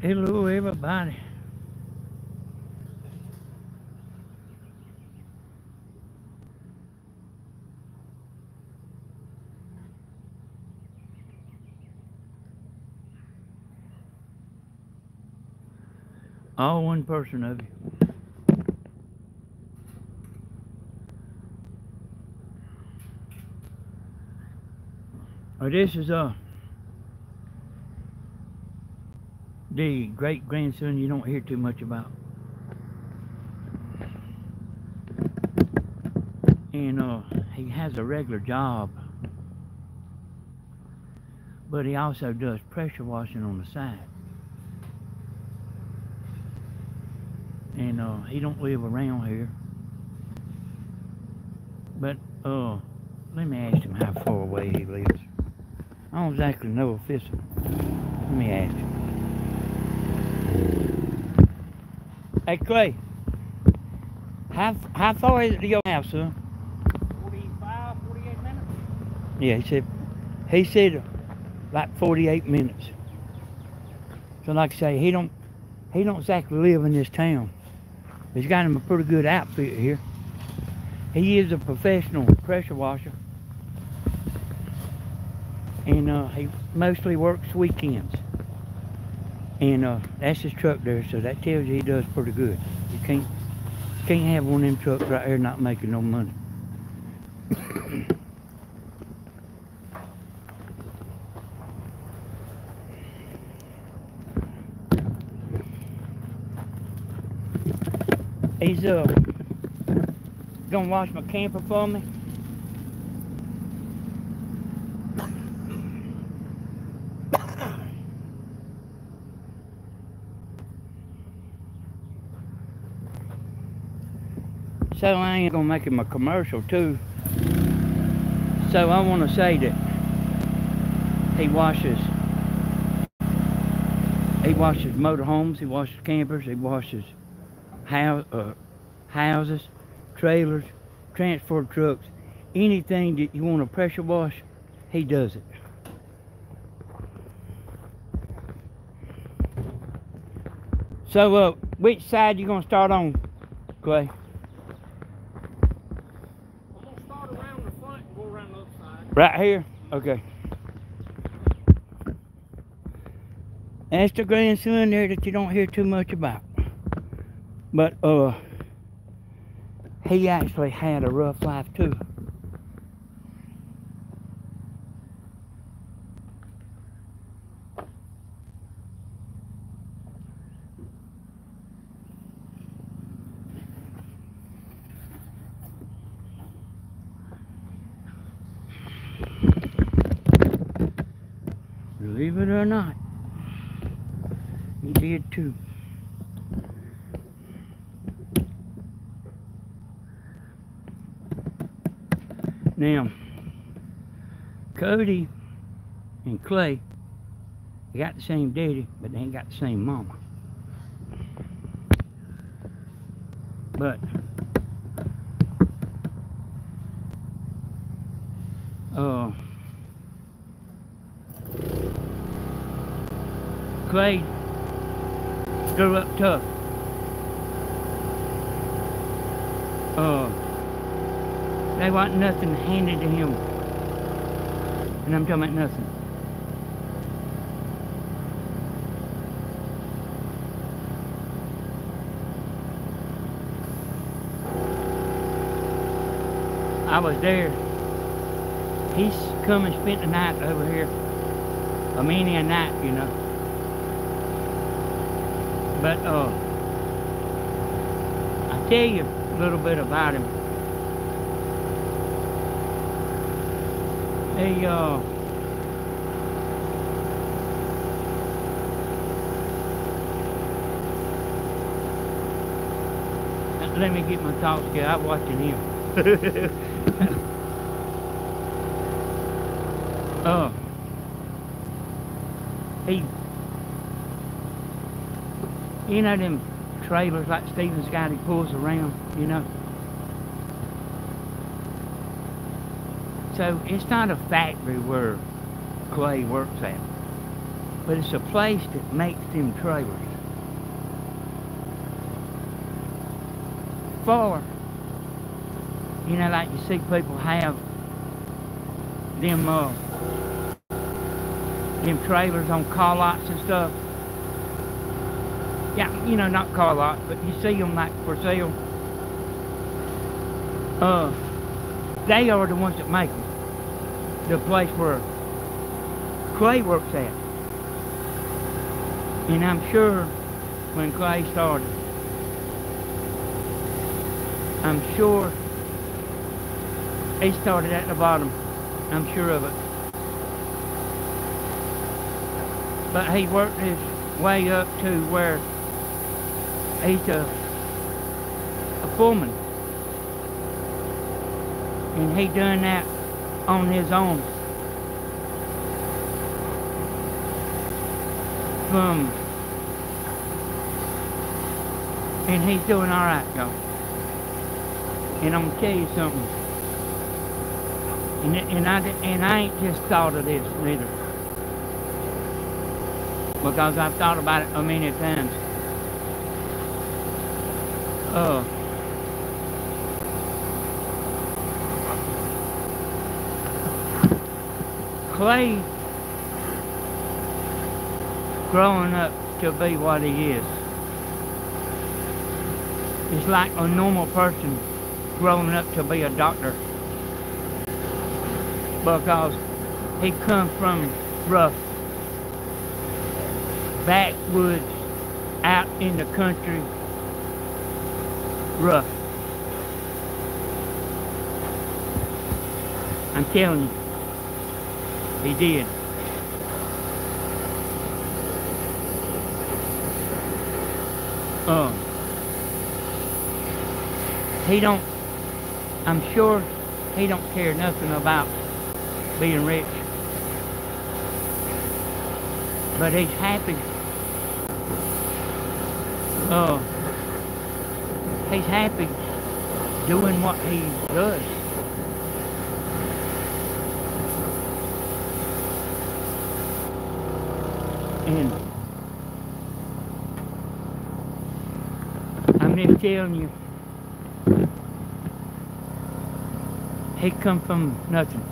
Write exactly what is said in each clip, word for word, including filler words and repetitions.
Hello everybody. All one person of you. Oh, this is uh, the great-grandson you don't hear too much about. And uh, he has a regular job. But he also does pressure washing on the side. And uh, he don't live around here. But uh, let me ask him how far away he lives. I don't exactly know if this. Let me ask him. Hey Clay, how how far is it to your house, son? forty-five, forty-eight minutes. Yeah, he said. He said like forty-eight minutes. So like I say, he don't he don't exactly live in this town. He's got him a pretty good outfit here. He is a professional pressure washer. And uh, he mostly works weekends. And uh, that's his truck there, so that tells you he does pretty good. You can't, you can't have one of them trucks right here not making no money. He's uh, gonna wash my camper for me. So I ain't gonna make him a commercial too. So I wanna say that he washes, he washes motorhomes, he washes campers, he washes house, uh, houses, trailers, transport trucks, anything that you wanna pressure wash, he does it. So uh, which side you gonna start on, Clay? Right here? Okay. That's the grandson there that you don't hear too much about. But, uh, he actually had a rough life too. Believe it or not, he did too. Now, Cody and Clay, they got the same daddy, but they ain't got the same mama. But, uh, Clay grew up tough. Uh, they want nothing handed to him. And I'm talking about nothing. I was there. He's come and spent the night over here. A many a night, you know. But uh, I'll tell you a little bit about him. He, uh, let me get my thoughts here. I'm watching him. uh, he. You know them trailers like Steven's got, he pulls around, you know. So it's not a factory where Clay works at. but it's a place that makes them trailers. For, you know, like you see people have them, uh, them trailers on car lots and stuff. Yeah, you know, not car lots, but you see them like for sale. Uh, they are the ones that make them. The place where Clay works at. And I'm sure when Clay started, I'm sure he started at the bottom. I'm sure of it. But he worked his way up to where he's a, a foreman. And he done that on his own. From, and he's doing all right, y'all. And I'm gonna tell you something. And and I and I ain't just thought of this neither, because I've thought about it a many times. Uh. Clay, growing up to be what he is, it's like a normal person growing up to be a doctor, because he comes from rough backwoods, out in the country, rough. I'm telling you. He did. Um, he don't, I'm sure he don't care nothing about being rich. But he's happy. Uh, he's happy doing what he does. And I'm just telling you, he come from nothing,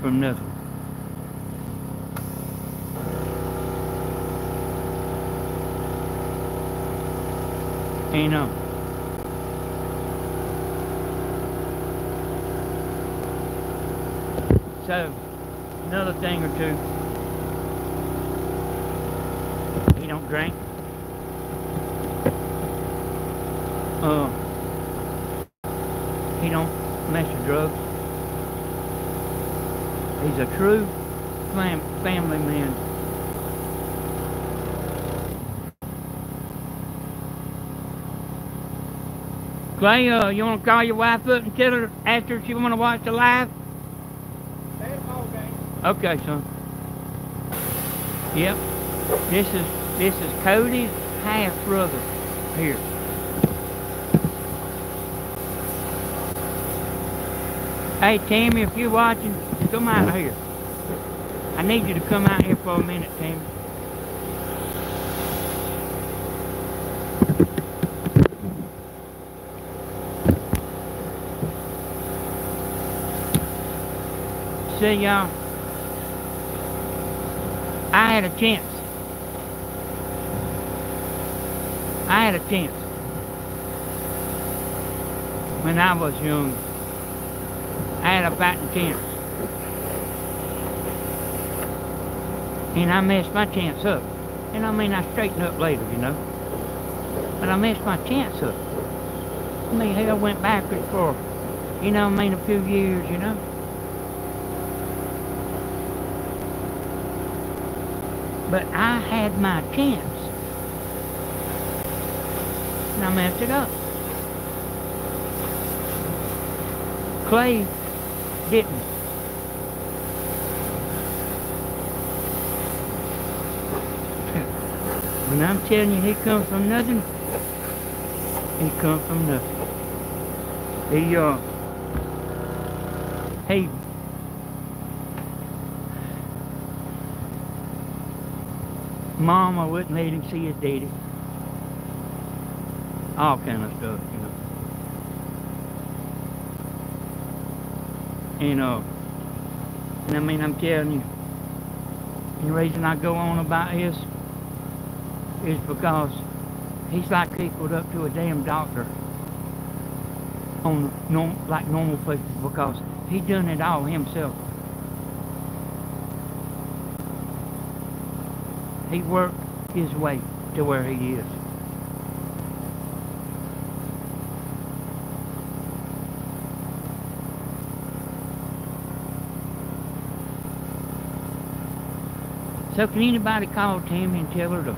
from nothing. You know. So, another thing or two, he don't drink. Uh, he don't mess with drugs. He's a true fam family man. Clay, uh, you want to call your wife up and tell her after she want to watch the live? Okay, son. Yep. This is this is Cody's half brother here. Hey Tammy, if you're watching, come out here. I need you to come out here for a minute, Tammy. See y'all. I had a chance. I had a chance when I was young. I had a fighting chance, and I messed my chance up. And I mean, I straightened up later, you know. But I messed my chance up. I mean, hell, went backwards for, you know, I mean, a few years, you know. But I had my chance, and I messed it up. Clay didn't. When I'm telling you he comes from nothing, he comes from nothing. He, uh, he Mama wouldn't let him see his daddy. All kind of stuff, you know. And, uh, and I mean, I'm telling you, and the reason I go on about this is because he's like equaled up to a damn doctor on norm, like normal people, because he done it all himself. He worked his way to where he is. So can anybody call Tammy and tell her to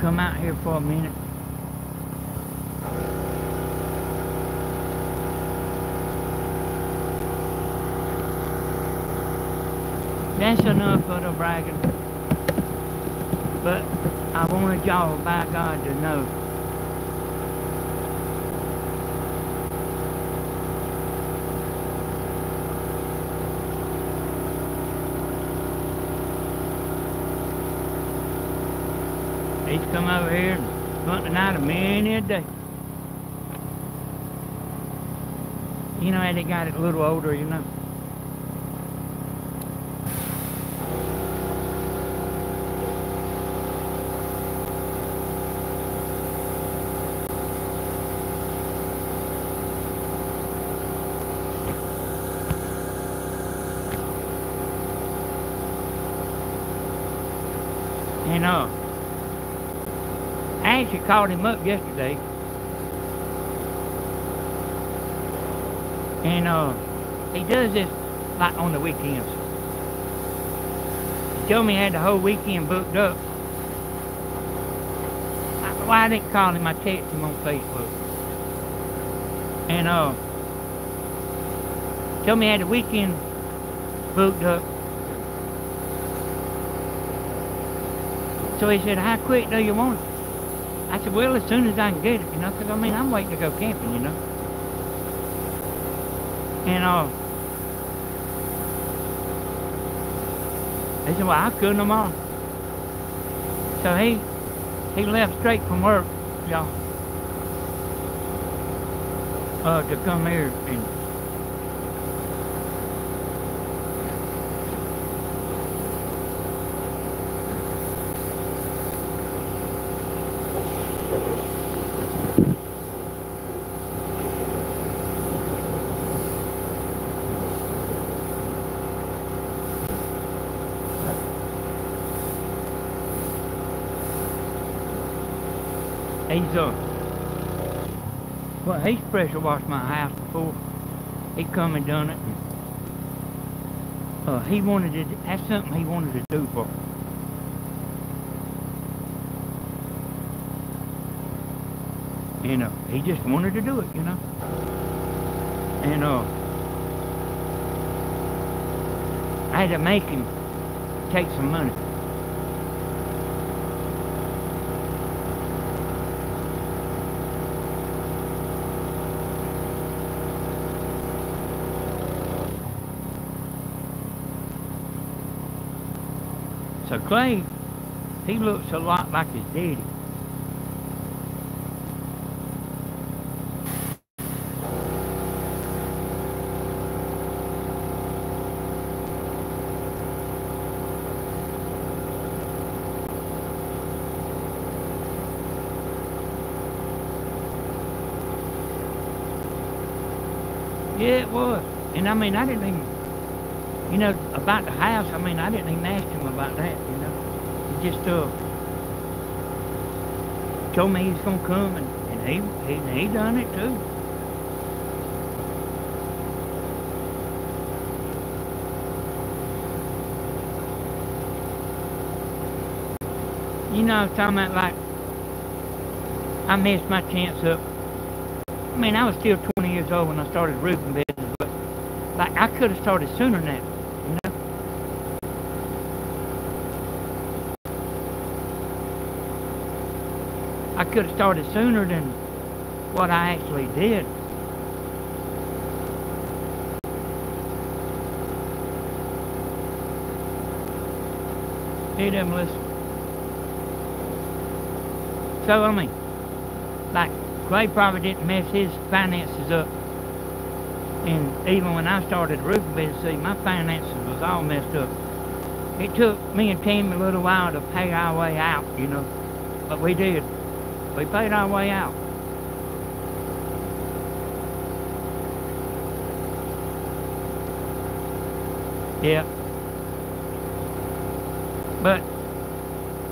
come out here for a minute? That's enough of the bragging. But I wanted y'all, by God, to know he's come over here and spent the night a many a day. You know, as he got a little older, you know. And, uh, I actually called him up yesterday. And, uh, he does this, like, on the weekends. He told me he had the whole weekend booked up. I, well, I didn't call him. I texted him on Facebook. And, uh, told me he had the weekend booked up. So he said, how quick do you want it? I said, well, as soon as I can get it, you know, because, I mean, I'm waiting to go camping, you know. And, uh, he said, well, I'll cook tomorrow. So he, he left straight from work, y'all, uh, to come here and He's, uh, well, he's pressure washed my house before. He come and done it. And, uh, he wanted to, that's something he wanted to do for me. And, uh, he just wanted to do it, you know. And, uh, I had to make him take some money. So Clay, he looks a lot like his daddy. Yeah, it was. And I mean, I didn't even, you know, about the house, I mean, I didn't even ask him about that, you know. He just, uh, told me he was gonna come, and, and he, he, he done it too. You know, I was talking about, like, I messed my chance up. I mean, I was still twenty years old when I started roofing business, but, like, I could have started sooner than that. I could have started sooner than what I actually did. do them was so on me. Like, Clay probably didn't mess his finances up. And even when I started the roofing business, see, my finances was all messed up. It took me and Tammy a little while to pay our way out, you know. But we did. We paid our way out. Yeah. But,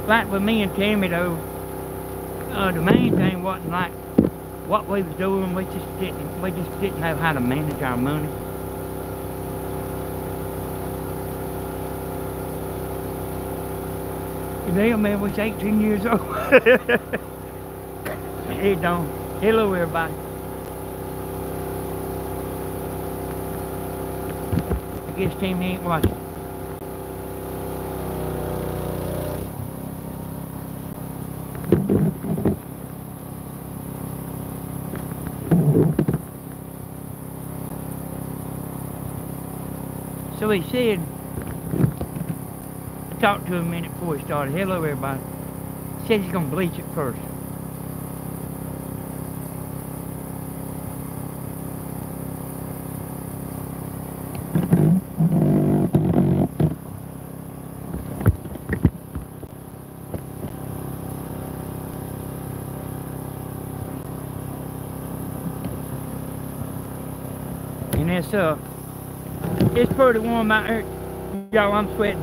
like with me and Tammy, though, uh, the main thing wasn't like what we was doing. We just didn't, we just didn't know how to manage our money. The old man was eighteen years old. Hey, Don. Hello, everybody. I guess Tammy ain't watching. So he said, talked to him a minute before he started. Hello, everybody. Said he's gonna bleach it first. And it's uh, it's pretty warm out here, y'all. I'm sweating.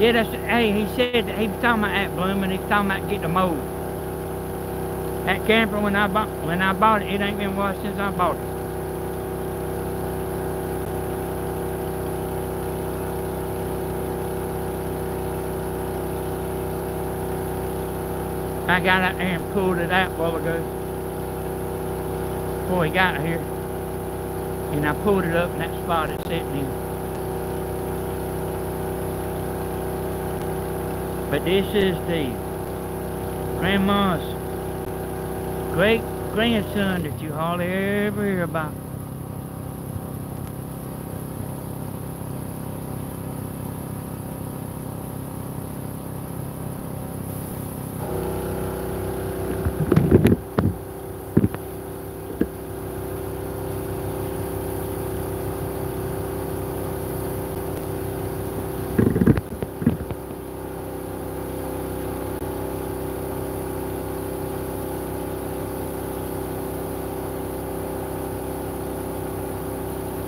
Yeah, that's, hey, he said, he was talking about that bloom, and he was talking about getting the mold. That camper, when I bought, when I bought it, it ain't been washed since I bought it. I got out there and pulled it out a while ago, before he got here, and I pulled it up in that spot it's sitting in. But this is the grandma's great grandson that you hardly ever hear about.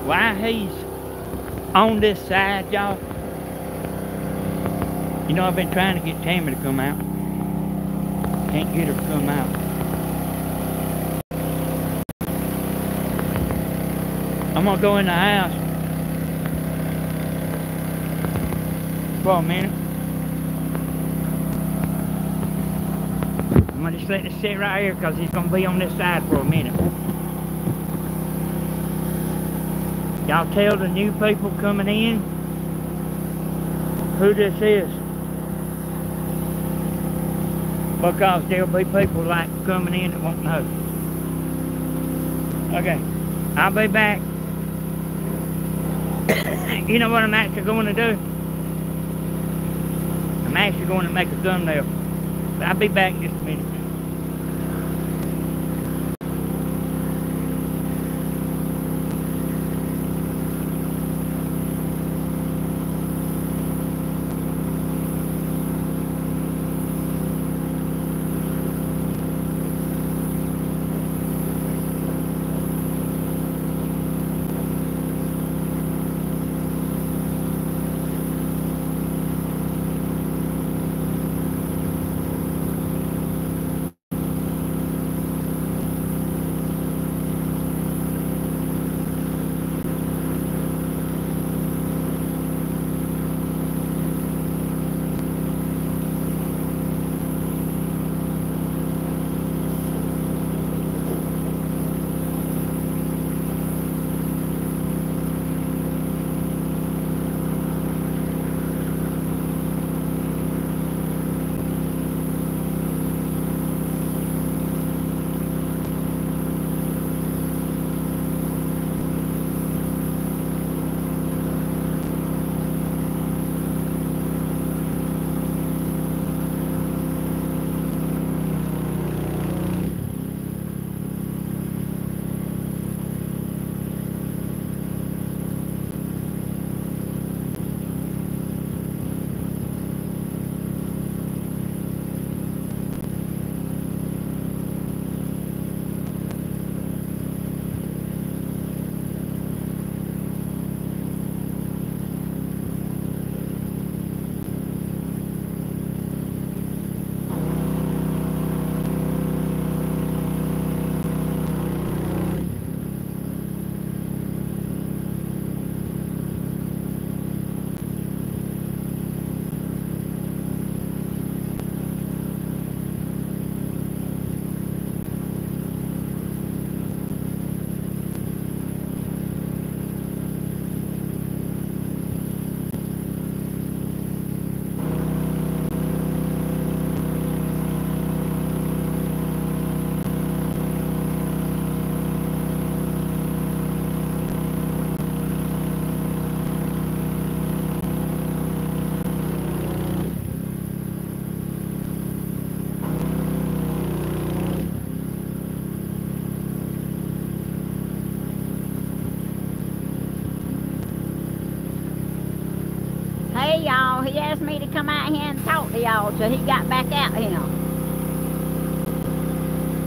Why he's on this side, y'all. You know, I've been trying to get Tammy to come out. Can't get her to come out. I'm gonna go in the house for a minute. I'm gonna just let it sit right here because he's gonna be on this side for a minute. Y'all tell the new people coming in who this is, because there'll be people like coming in that won't know. Okay, I'll be back. You know what I'm actually going to do? I'm actually going to make a thumbnail. But I'll be back in just a minute. he asked me to come out here and talk to y'all, so he got back out here.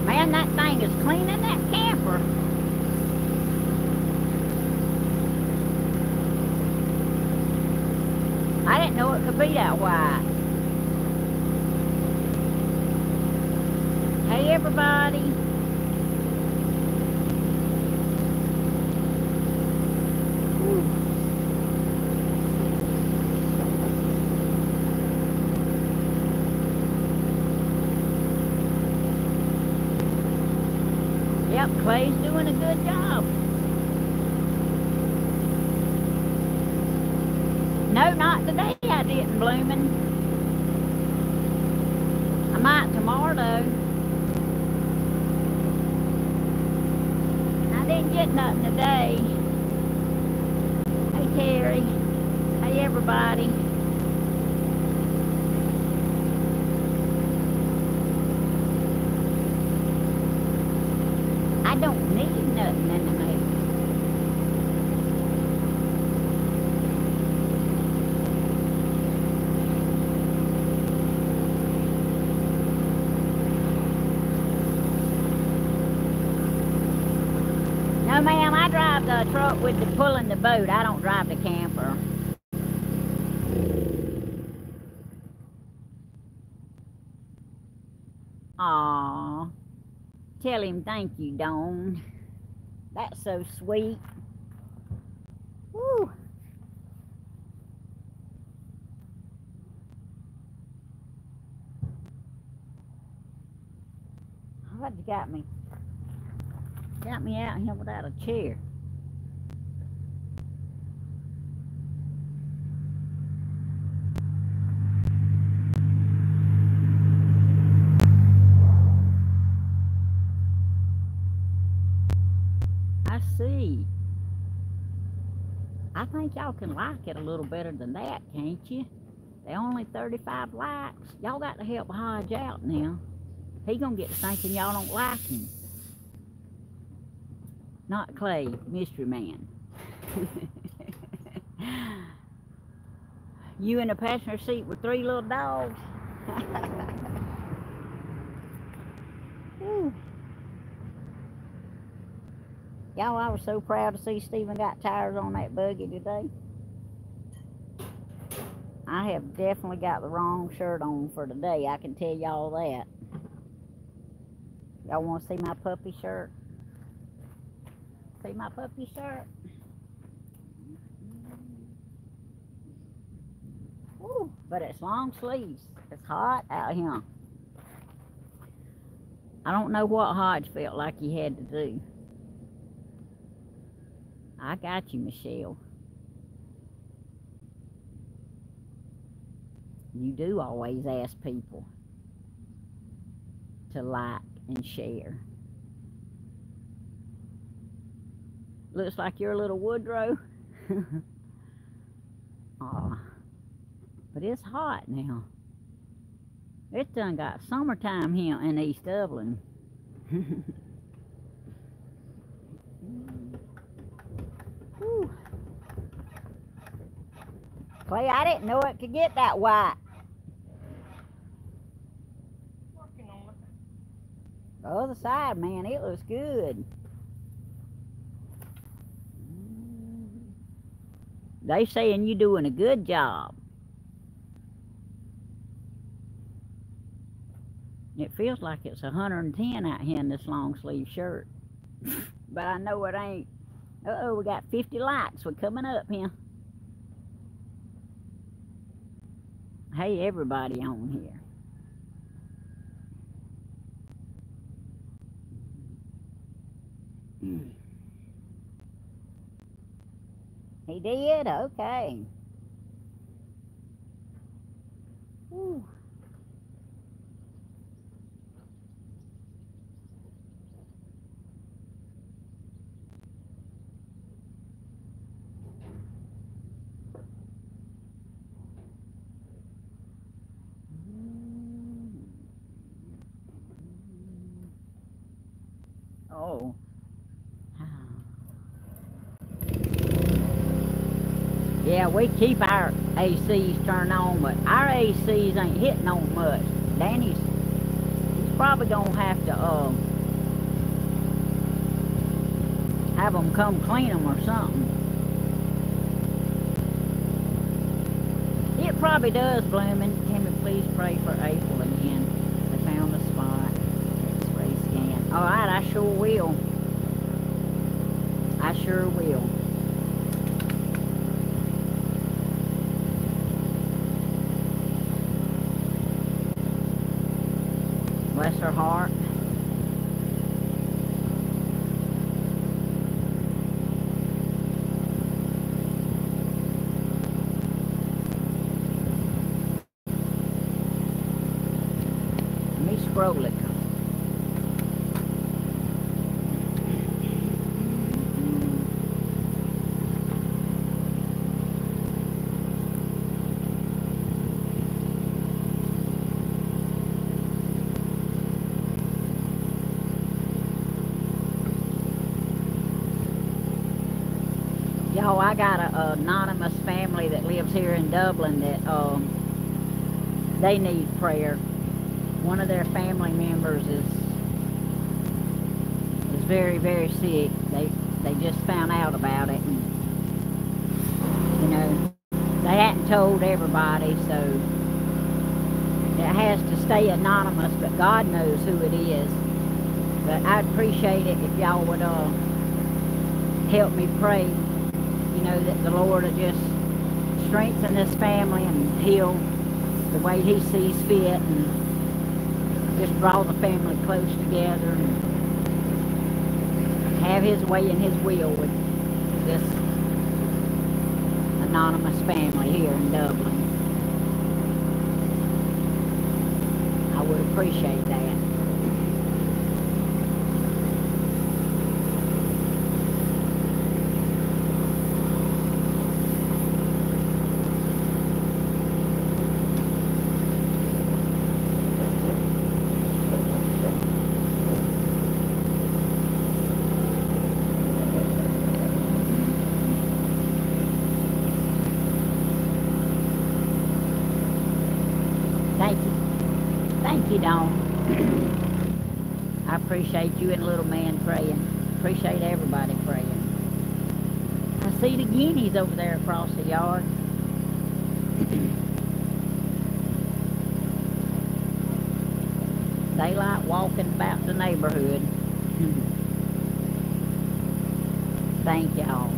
Man, that thing is cleaning that camper. I didn't know it could be that wide. Hey, everybody. Yep, Clay's doing a good job. No, not today I didn't, bloomin'. I might tomorrow, though. I didn't get nothing today. Hey, Terry. Hey, everybody. I don't need nothing in the mail. The truck with the pulling the boat. I don't drive the camper. Aww. Tell him thank you, Dawn. That's so sweet. Woo. What you got me? Got me out here without a chair. See, I think y'all can like it a little better than that, can't you? They only thirty-five likes. Y'all got to help Hodge out now. He gonna get to thinking y'all don't like him. Not Clay, mystery man. You in the passenger seat with three little dogs. Ooh. Y'all, I was so proud to see Steven got tires on that buggy today. I have definitely got the wrong shirt on for today. I can tell y'all that. Y'all want to see my puppy shirt? See my puppy shirt? Woo, but it's long sleeves. It's hot out here. I don't know what Hodge felt like he had to do. I got you, Michelle. You do always ask people to like and share. Looks like you're a little Woodrow. Aw. But it's hot now. It's done got summertime here in East Dublin. Whew. Clay, I didn't know it could get that white. Working on it. The other side, man, it looks good. They saying you doing a good job. It feels like it's a hundred and ten out here in this long sleeve shirt. But I know it ain't. Uh-oh, we got fifty likes. We're coming up here. Hey, everybody on here. Mm. He did? Okay. Whew. Oh. Yeah, Yeah, we keep our A Cs turned on, but our A Cs ain't hitting on much. Danny's he's probably gonna have to uh, have them come clean them or something. It probably does, blooming. Can we please pray for April again? They found a spot. X-ray scan. All right, I sure will. I sure will. Bless her heart. Let me scroll it. Oh, I got an anonymous family that lives here in Dublin that um, they need prayer. One of their family members is is very, very sick. They they just found out about it, and you know they hadn't told everybody, so it has to stay anonymous. But God knows who it is. But I'd appreciate it if y'all would uh, help me pray. You know, that the Lord will just strengthen this family and heal the way he sees fit and just draw the family close together and have his way and his will with this anonymous family here in Dublin. I would appreciate that. I appreciate you and little man praying. Appreciate everybody praying. I see the guineas over there across the yard. They like walking about the neighborhood. Thank y'all.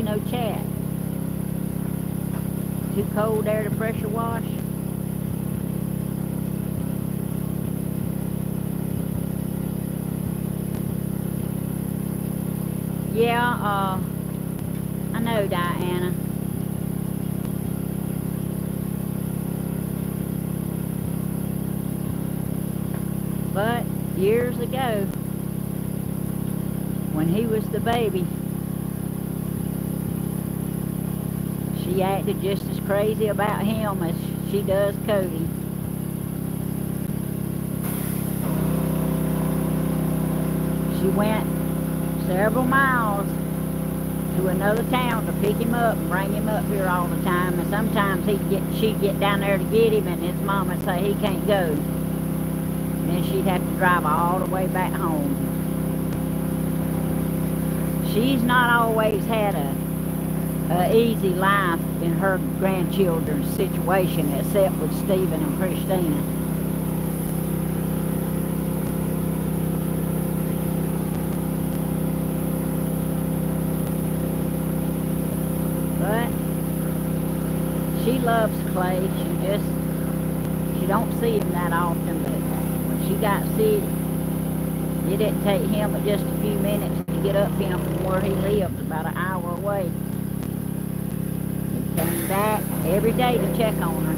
No chat. Too cold there to pressure wash. Yeah, uh, I know, Diana. But years ago, when he was the baby, she acted just as crazy about him as she does Cody. She went several miles to another town to pick him up and bring him up here all the time. And sometimes he'd get, she'd get down there to get him, and his mama would say he can't go. And then she'd have to drive all the way back home. She's not always had a Uh, easy life in her grandchildren's situation, except with Stephen and Christina. But she loves Clay. She just, she don't see him that often, but when she got sick, it didn't take him but just a few minutes to get up him from where he lived, about an hour away. Came back every day to check on her.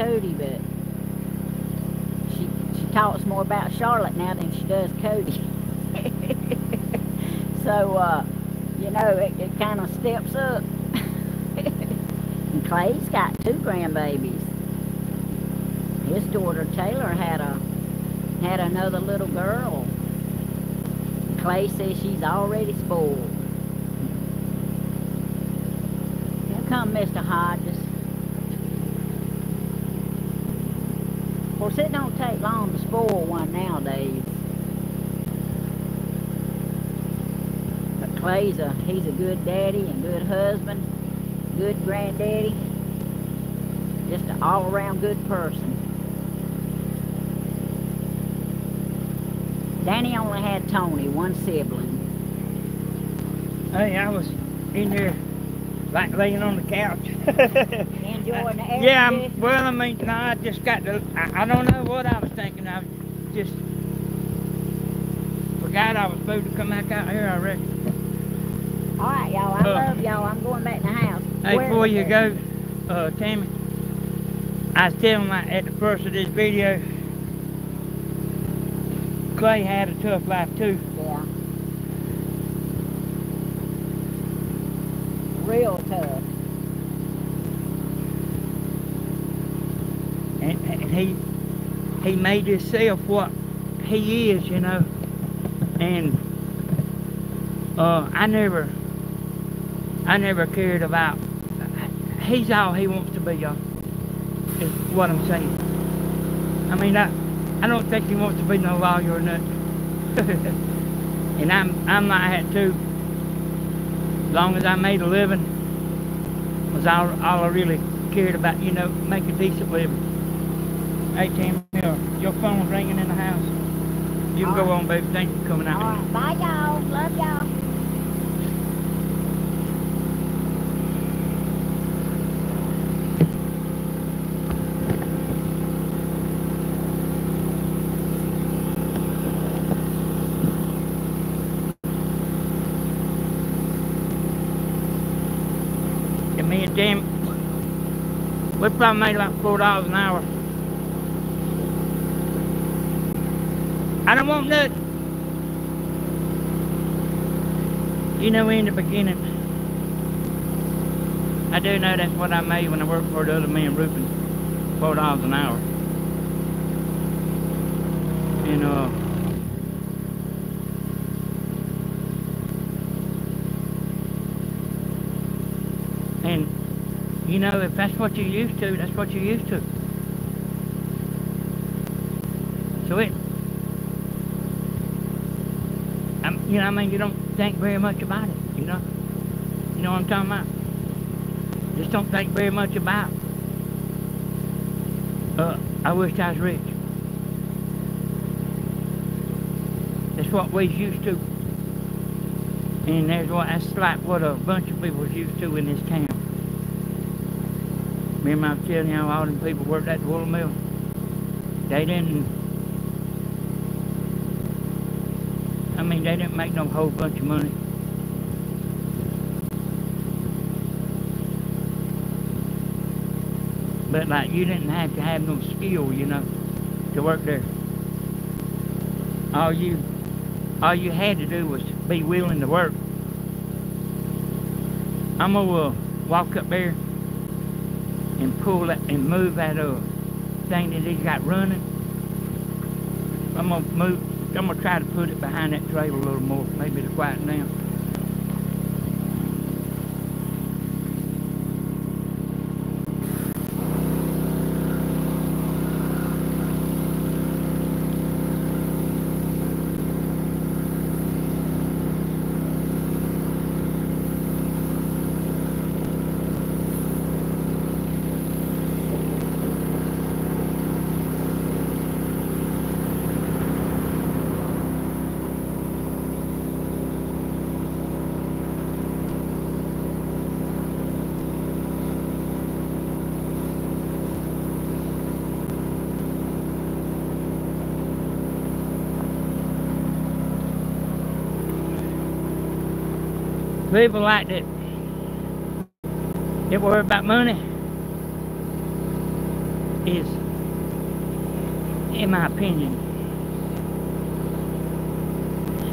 Cody, but she, she talks more about Charlotte now than she does Cody. So, uh, you know, it, it kind of steps up. And Clay's got two grandbabies. His daughter Taylor had a had another little girl. Clay says she's already spoiled. Here come Mister Hodges. Of course, it don't take long to spoil one nowadays. But Clay's a he's a good daddy and good husband, good granddaddy, just an all-around good person. Danny only had Tony, one sibling. Hey, I was in there, like laying on the couch. Enjoying the air? Yeah, I'm, well, I mean, no, I just got to, I, I don't know what I was thinking. I just forgot I was supposed to come back out here, I reckon. All right, y'all, I uh, love y'all. I'm going back in the house. Hey, Where before you there? go, uh, Tammy, I was telling you at the first of this video, Clay had a tough life too. Yeah. Real tough. And, and he he made himself what he is, you know. And uh, I never I never cared about. He's all he wants to be, y'all. Is what I'm saying. I mean, I. I don't think he wants to be no lawyer or nothing. And I'm, I'm like that too. As long as I made a living, was all, all I really cared about, you know, make a decent living. Hey, Tammy, your phone's ringing in the house. You can all go right on, baby. Thanks for coming out. All right. Bye, y'all. Love y'all. Me and Jim, we probably made like four dollars an hour. I don't want nothing. You know, in the beginning, I do know that's what I made when I worked for the other man, roofing, four dollars an hour. And uh. And, you know, if that's what you're used to, that's what you're used to. So it, I'm, you know, I mean, you don't think very much about it, you know. You know what I'm talking about? Just don't think very much about Uh, I wish I was rich. That's what we're used to. And there's what, that's like what a bunch of people's used to in this town. Remember I was telling you how all them people worked at the wool mill? They didn't, I mean, they didn't make no whole bunch of money. But like, you didn't have to have no skill, you know, to work there. All you, all you had to do was be willing to work. I'm gonna uh, walk up there and pull that and move that uh, thing that he's got running. I'm gonna move. I'm gonna try to put it behind that trailer a little more, maybe to quieten down. People like that, they worry about money. is, in my opinion,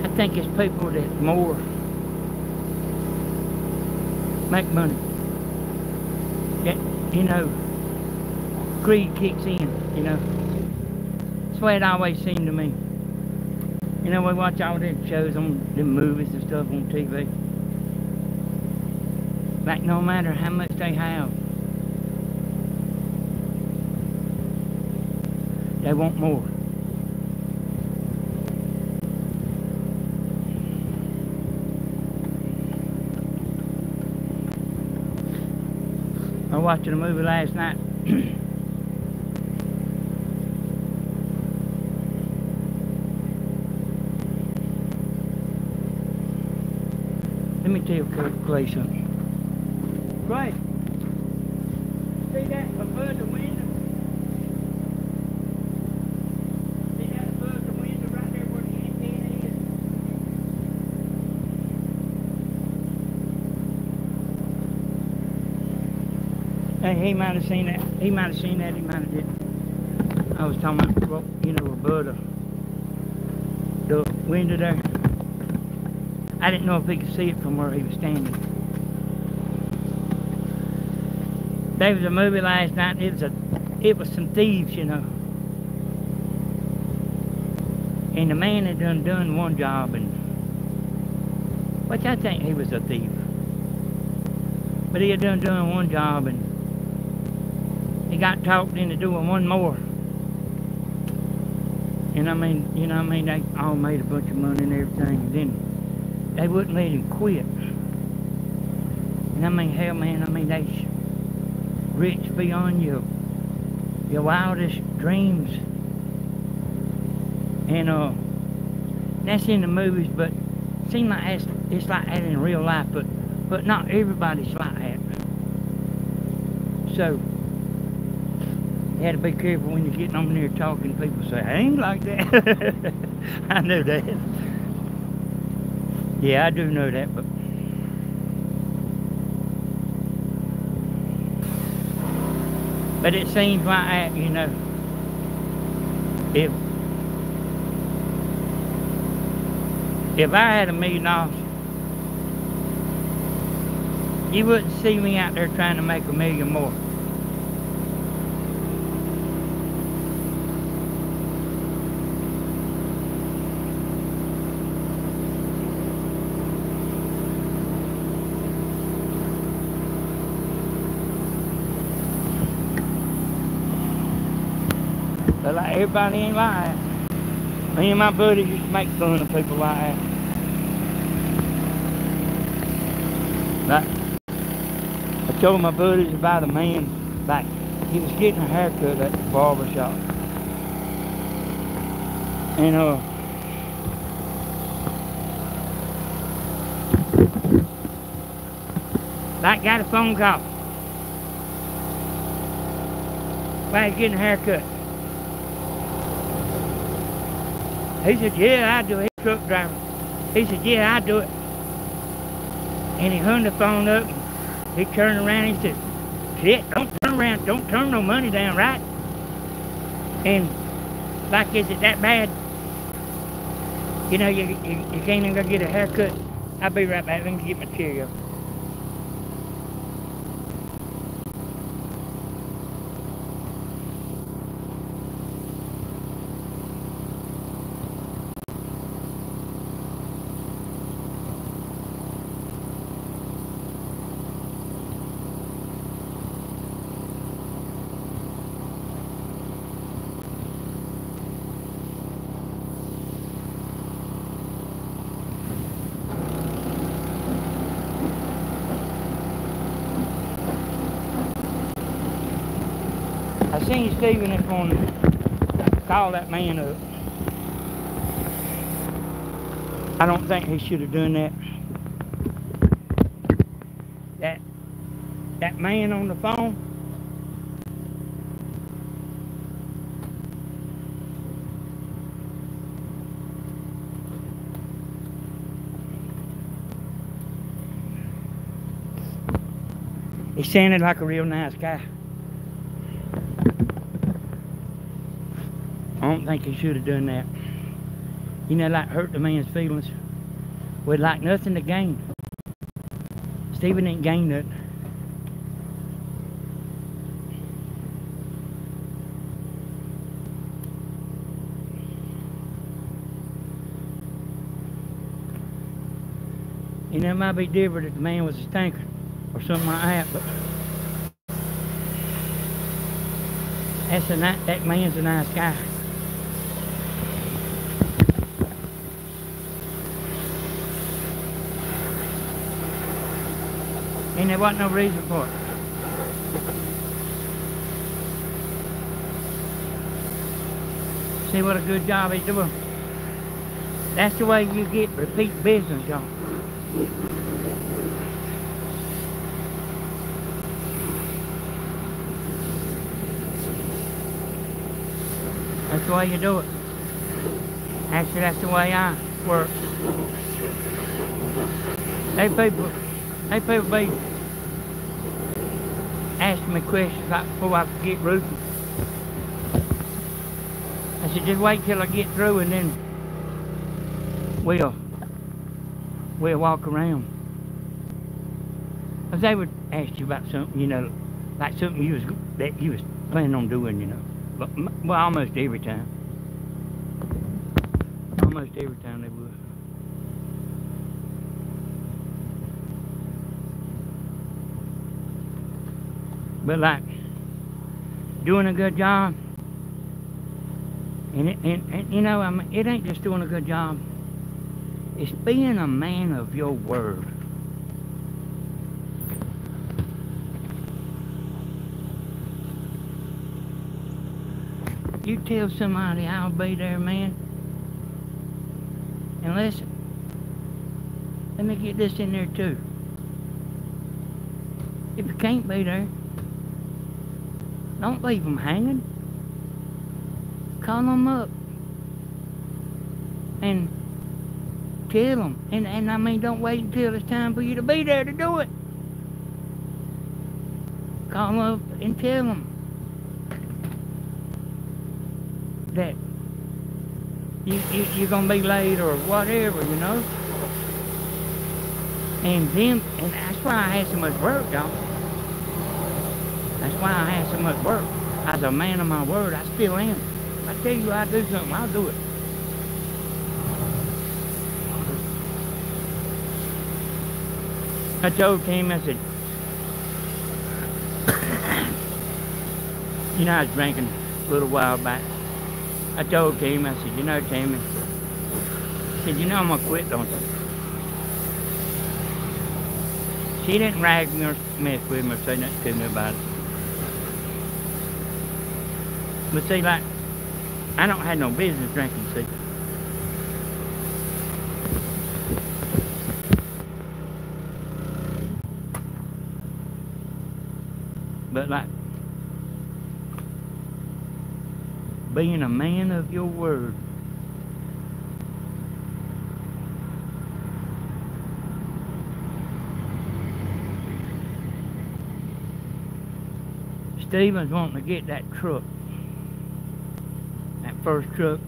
I think it's people that more make money. That, you know, greed kicks in, you know. That's the way it always seemed to me. You know, we watch all them shows on the movies and stuff on T V. Like, no matter how much they have, they want more. I was watching a movie last night. Let me tell you, Clay, something. Right. See that above the window? See that above the window right there where the antenna is? Hey, he might have seen that. He might have seen that. He might have did. I was talking about, well, you know, above the, the window there. I didn't know if he could see it from where he was standing. There was a movie last night, it was, a, it was some thieves, you know. And the man had done done one job, and which I think he was a thief. But he had done done one job, and he got talked into doing one more. And I mean, you know I mean, they all made a bunch of money and everything, and then they wouldn't let him quit. And I mean, hell man, I mean, they... rich beyond your your wildest dreams, and uh, that's in the movies. But it seems like it's, it's like that in real life, but but not everybody's like that. So you had to be careful when you're getting on there talking. People say, "I ain't like that." I know that. Yeah, I do know that, but. But it seems like that, you know, if, if I had a million dollars, you wouldn't see me out there trying to make a million more. But like everybody ain't like that. Me and my buddies used to make fun of people like that. Like, I told my buddies about a man, like, he was getting a haircut at the barber shop. And, uh, like, got a phone call while he was getting a haircut. He said, "Yeah, I do it." He's a truck driver. He said, "Yeah, I do it." And he hung the phone up. He turned around and he said, "Shit, don't turn around. Don't turn no money down, right?" And, like, is it that bad? You know, you, you, you can't even go get a haircut. I'll be right back. Let me get my Cheerio. I seen Steven this morning call that man up. I don't think he should have done that. That that man on the phone. He sounded like a real nice guy. I don't think he should have done that. You know, like hurt the man's feelings. We'd like nothing to gain. Steven didn't gain nothing. You know, it might be different if the man was a stinker or something like that, but that's a nice, that man's a nice guy. And there wasn't no reason for it. See what a good job he's doing. That's the way you get repeat business, y'all. That's the way you do it. Actually, that's the way I work. They people, they people be asking me questions like before I get roofing. I said, just wait till I get through and then we'll. We'll walk around. If they would ask you about something, you know, like something you was that you was planning on doing, you know. But well, almost every time, almost every time they would. But like doing a good job, and it, and, and you know, I mean, it ain't just doing a good job. It's being a man of your word. You tell somebody I'll be there, man. And listen, let me get this in there too. If you can't be there, don't leave them hanging. Call them up. And tell them, and, and I mean, don't wait until it's time for you to be there to do it. Call them up and tell them that you, you, you're gonna be late or whatever, you know. And then, and that's why I had so much work, y'all. That's why I had so much work. I was a man of my word. I still am. If I tell you I do something, I'll do it. I told him, I said, you know, I was drinking a little while back. I told him, I said, you know, Tammy, I said, you know I'm going to quit, don't you? She didn't rag me or mess with me or say nothing to me about it. But see, like, I don't have no business drinking, see. But like being a man of your word, Steven's wanting to get that truck, that first truck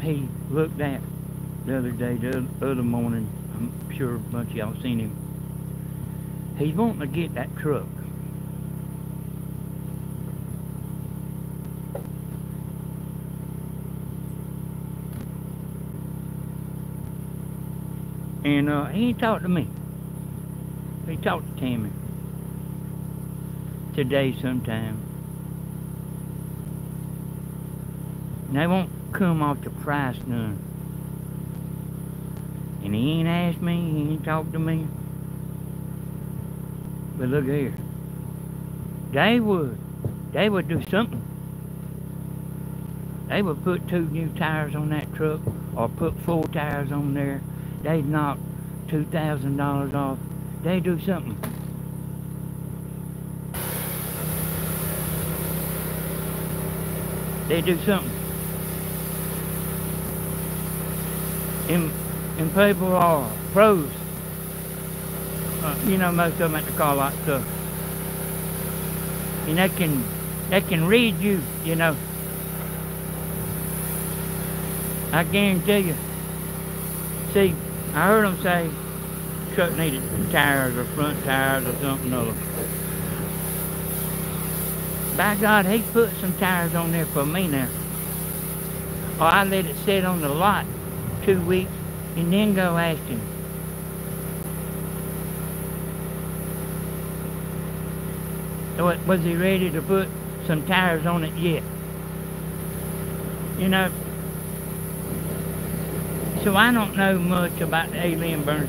he looked at the other day, the other morning. I'm sure a bunch of y'all seen him. He's wanting to get that truck. And uh, he ain't talked to me. He talked to Tammy today sometime. And they won't come off the price none. And he ain't asked me, he ain't talked to me. But look here, they would, they would do something. They would put two new tires on that truck, or put four tires on there. They'd knock two thousand dollars off. They'd do something. They'd do something. And, and people are pros. Uh, you know, most of them at the car lot stuff. And they can They can read you, you know. I guarantee you. See, I heard them say truck needed tires or front tires or something other. By God, he put some tires on there for me now. Or I let it sit on the lot two weeks and then go ask him. Was he ready to put some tires on it yet? You know, so I don't know much about the alien burners.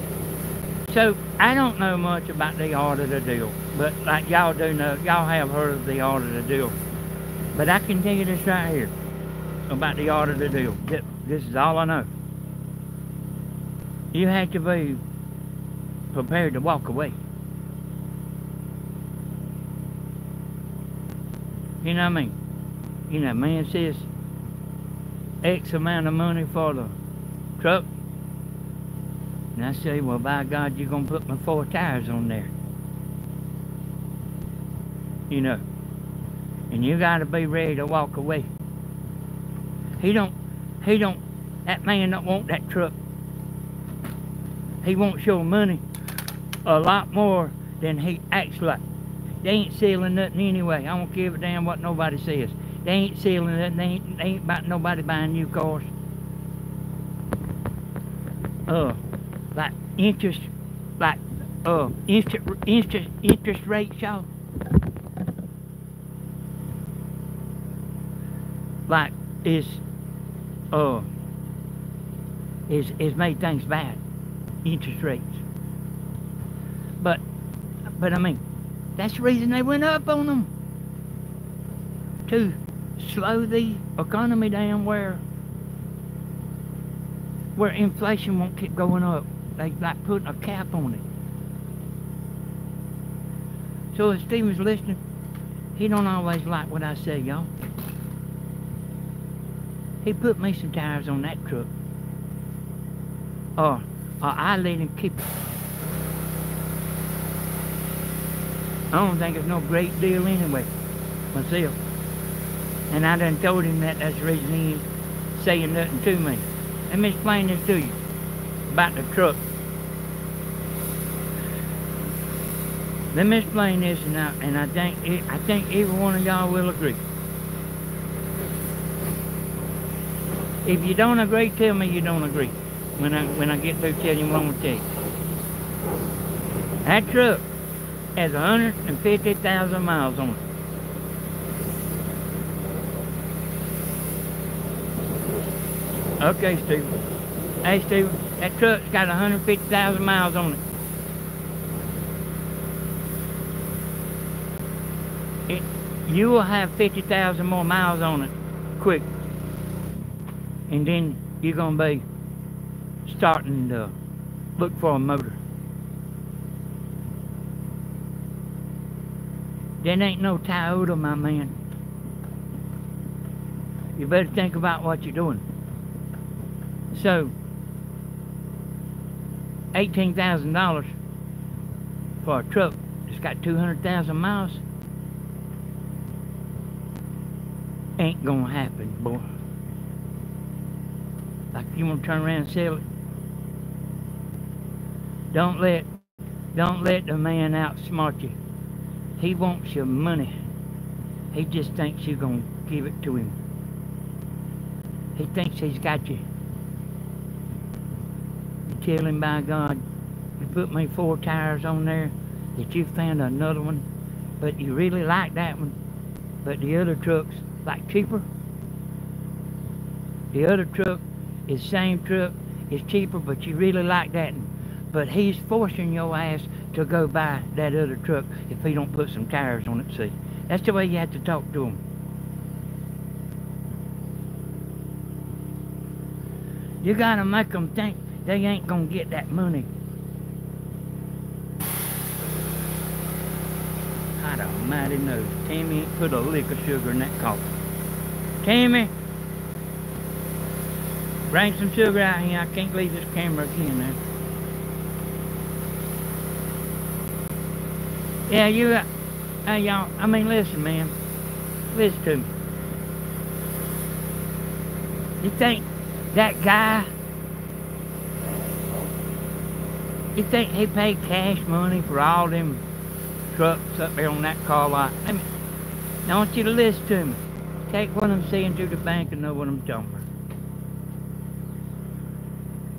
So I don't know much about the auditor deal, but like y'all do know, y'all have heard of the auditor deal. But I can tell you this right here about the auditor deal. This is all I know. You have to be prepared to walk away. You know what I mean? You know, man says X amount of money for the truck. And I say, well, by God, you're going to put my four tires on there. You know. And you got to be ready to walk away. He don't, he don't, that man don't want that truck. He wants your money a lot more than he acts like. They ain't selling nothing anyway. I don't give a damn what nobody says. They ain't selling nothing. They ain't, they ain't about nobody buying new cars. Uh, like interest, like uh, interest, interest, interest rates, y'all. Like it's uh, it's it's made things bad. Interest rates. But, but I mean. That's the reason they went up on them. To slow the economy down where where inflation won't keep going up. They like putting a cap on it. So if Steven's listening, he don't always like what I say, y'all. He put me some tires on that truck. Or, or I let him keep it. I don't think it's no great deal anyway, myself. And I done told him that that's the reason he ain't saying nothing to me. Let me explain this to you about the truck. Let me explain this, and I, and I think it, I think every one of y'all will agree. If you don't agree, tell me you don't agree. When I when I get through telling you what I'm gonna tell you. That truck has one hundred fifty thousand miles on it. Okay, Steve. Hey, Steve, that truck's got one hundred fifty thousand miles on it. It you will have fifty thousand more miles on it quick. And then you're going to be starting to look for a motor. That ain't no Toyota, my man. You better think about what you're doing. So, eighteen thousand dollars for a truck that's got two hundred thousand miles ain't gonna happen, boy. Like you wanna turn around and sell it? Don't let, don't let the man outsmart you. He wants your money. He just thinks you're gonna give it to him. He thinks he's got you. You tell him, by God, you put me four tires on there, that you found another one, but you really like that one, but the other truck's like cheaper. The other truck is same truck, it's cheaper, but you really like that one. But he's forcing your ass to go buy that other truck if he don't put some tires on it, see. That's the way you have to talk to him. You gotta make them think they ain't gonna get that money. God almighty knows, Tammy ain't put a lick of sugar in that coffee. Tammy, bring some sugar out here. I can't leave this camera again now. Yeah, you, uh, uh, y'all, I mean, listen, man. Listen, you think that guy, you think he paid cash money for all them trucks up there on that car lot? I mean, now I want you to listen to me. Take what I'm saying to the bank and know what I'm talking about.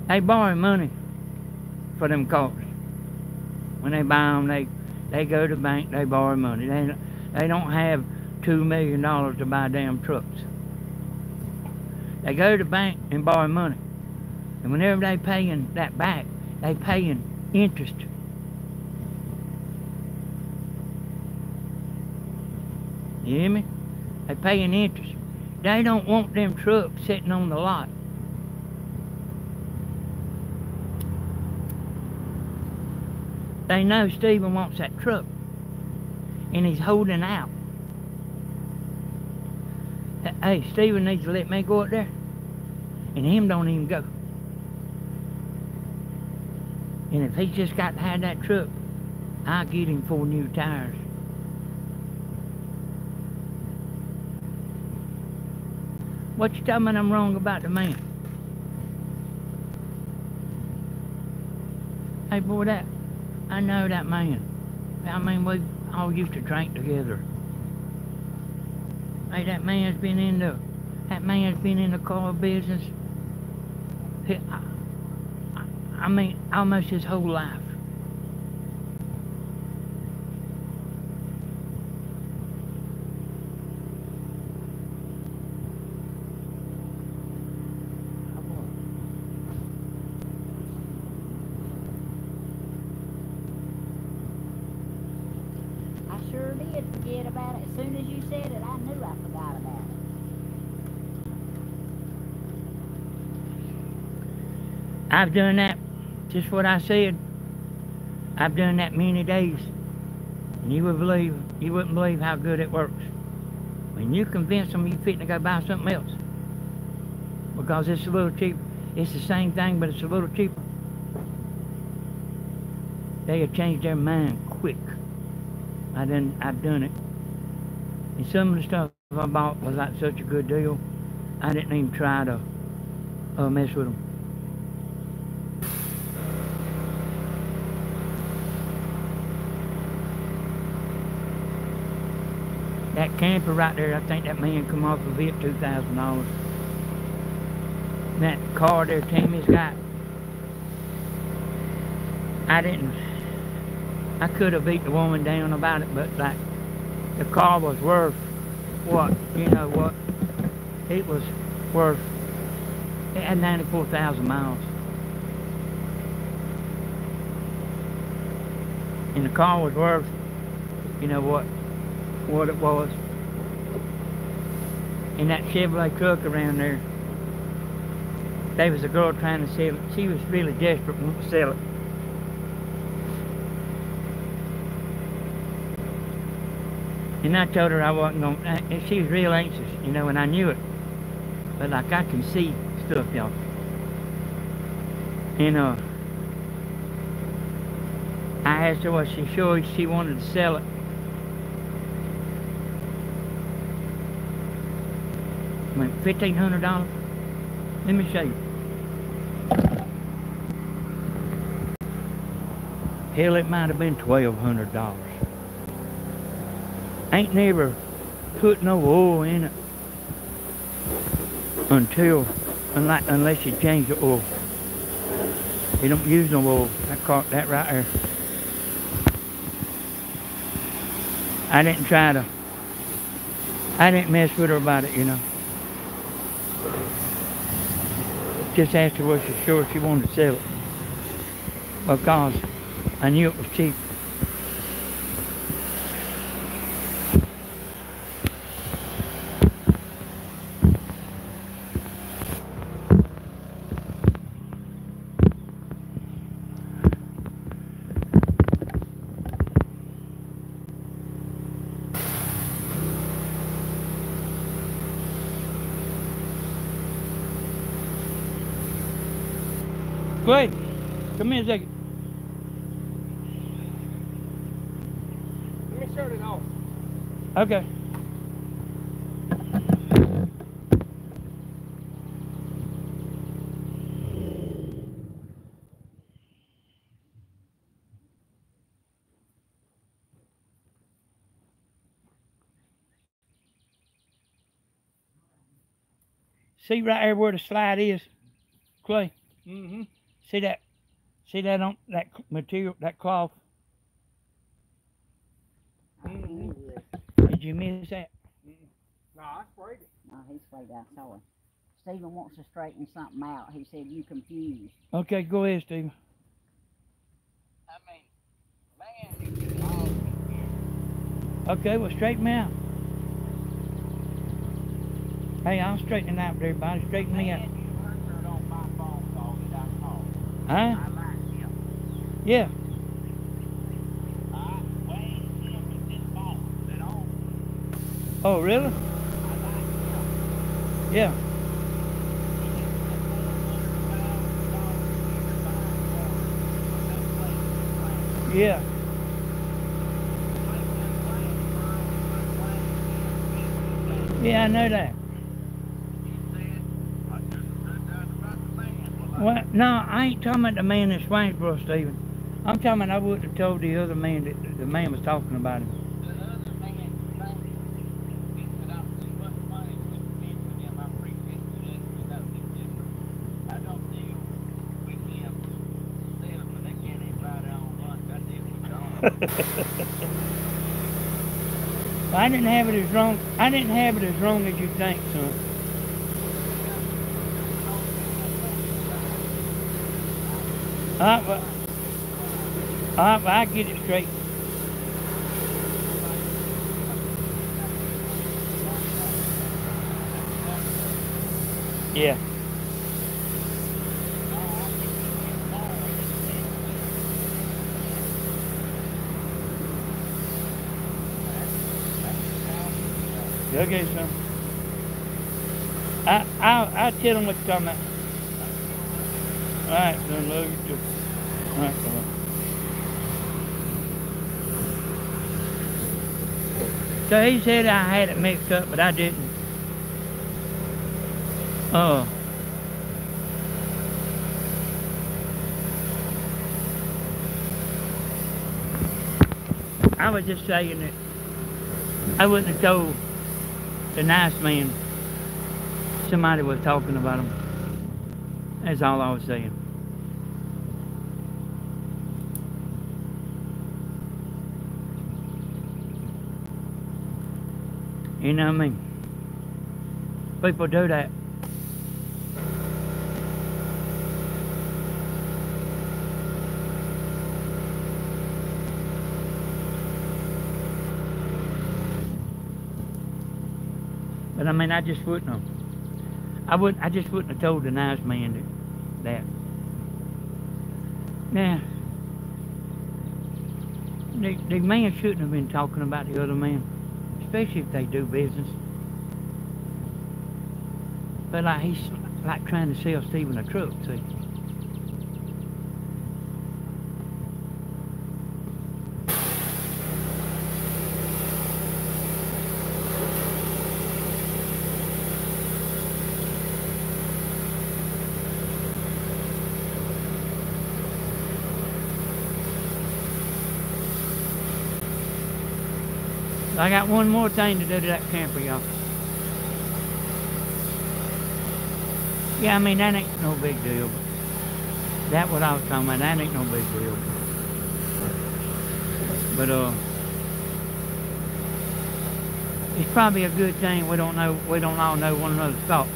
They borrow money for them cars. When they buy them, they, they go to the bank, they borrow money. They, they don't have two million dollars to buy damn trucks. They go to the bank and borrow money. And whenever they paying that back, they paying interest. You hear me? They paying interest. They don't want them trucks sitting on the lot. They know Steven wants that truck, and he's holding out. Hey, Steven needs to let me go up there, and him don't even go. And if he just got to have that truck, I'll get him four new tires. What you talking about I'm wrong about the man? Hey, boy, that, I know that man. I mean, we all used to drink together. Hey, that man's been in the, that man's been in the car business. He, I, I mean, almost his whole life. I've done that, just what I said. I've done that many days. And you would believe, you wouldn't believe how good it works. When you convince them you're fitting to go buy something else. Because it's a little cheaper. It's the same thing, but it's a little cheaper. They'll change their mind quick. I done, I've done it. And some of the stuff I bought was like such a good deal, I didn't even try to uh, mess with them. That camper right there, I think that man come off of it two thousand dollars. That car there Tammy's got, I didn't, I could have beat the woman down about it, but like, the car was worth what, you know what, it was worth, it had ninety-four thousand miles. And the car was worth, you know what, what it was. In that Chevrolet truck around there, there was a girl trying to sell it. She was really desperate to sell it. And I told her I wasn't gonna, and she was real anxious, you know, and I knew it. But like, I can see stuff, y'all. And uh, I asked her was she sure she wanted to sell it. Went fifteen hundred dollars. Let me show you. Hell, it might have been twelve hundred dollars. Ain't never put no oil in it until, unlike, unless you change the oil. You don't use no oil. That car, that right there. I didn't try to, I didn't mess with her about it, you know. Just asked her was she sure she wanted to sell it, because I knew it was cheap. Wait, come here a second. Let me turn it off. Okay. See right here where the slide is, Clay? Mm-hmm. See that? See that on that material, that cloth? Mm-hmm. Did you miss that? Mm-hmm. No, I sprayed it. No, he sprayed it. I saw it. Stephen wants to straighten something out. He said, you confused. Okay, go ahead, Stephen. I mean, man, it's all confused. Okay, well, straighten me out. Hey, I'm straightening out for everybody. Straighten me out. Man, you heard on my phone call that I called. Huh? I like him. Yeah. I weighed him with this ball at all. Oh, really? I like him. Yeah. Yeah. Yeah, I know that. Well, no, I ain't talking about the man in Swainsboro, Stephen. I'm talking about I wouldn't have told the other man that the man was talking about him. The other I didn't have it as wrong. I didn't have it as wrong as you think, son. I, I, I get it straight. Yeah. Okay, son. I, I'll, I'll tell them what you're talking about. All right, son. Love you, too. All right, come on. So he said I had it mixed up, but I didn't. Oh. I was just saying that I wouldn't have told the nice man somebody was talking about him. That's all I was saying. You know what I mean? People do that. I mean, I just wouldn't have. I would. I just wouldn't have told the nice man that. Now, the, the man shouldn't have been talking about the other man, especially if they do business. But like he's like trying to sell Stephen a truck, see. I got one more thing to do to that camper, y'all. Yeah, I mean, that ain't no big deal. But that's what I was talking about. That ain't no big deal. But, uh, it's probably a good thing we don't know, we don't all know one another's thoughts.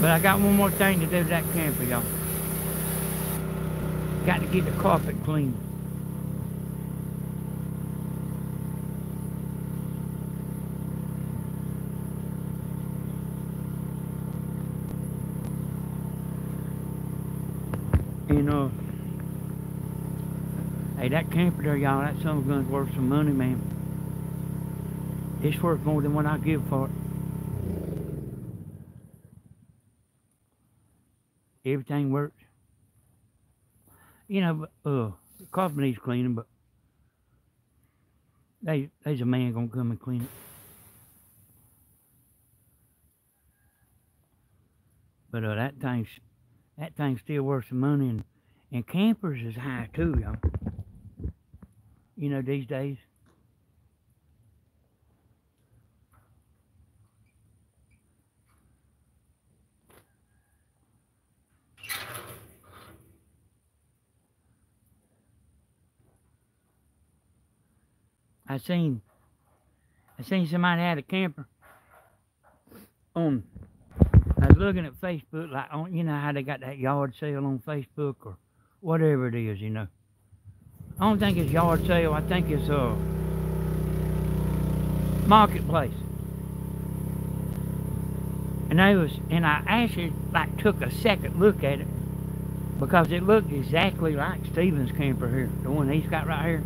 But I got one more thing to do to that camper, y'all. Got to get the carpet clean. You know, hey, that camper there, y'all, that summer gun's worth some money, man. It's worth more than what I give for it. Everything works. You know, but, uh, the carpet needs cleaning, but they, there's a man gonna come and clean it. But uh, that thing's. That thing's still worth some money, and, and campers is high too, y'all. You know, these days. I seen, I seen somebody had a camper on, I was looking at Facebook, like, on, you know how they got that yard sale on Facebook or whatever it is, you know. I don't think it's yard sale, I think it's a uh, marketplace. And I was, and I actually like took a second look at it because it looked exactly like Steven's camper here, the one he's got right here.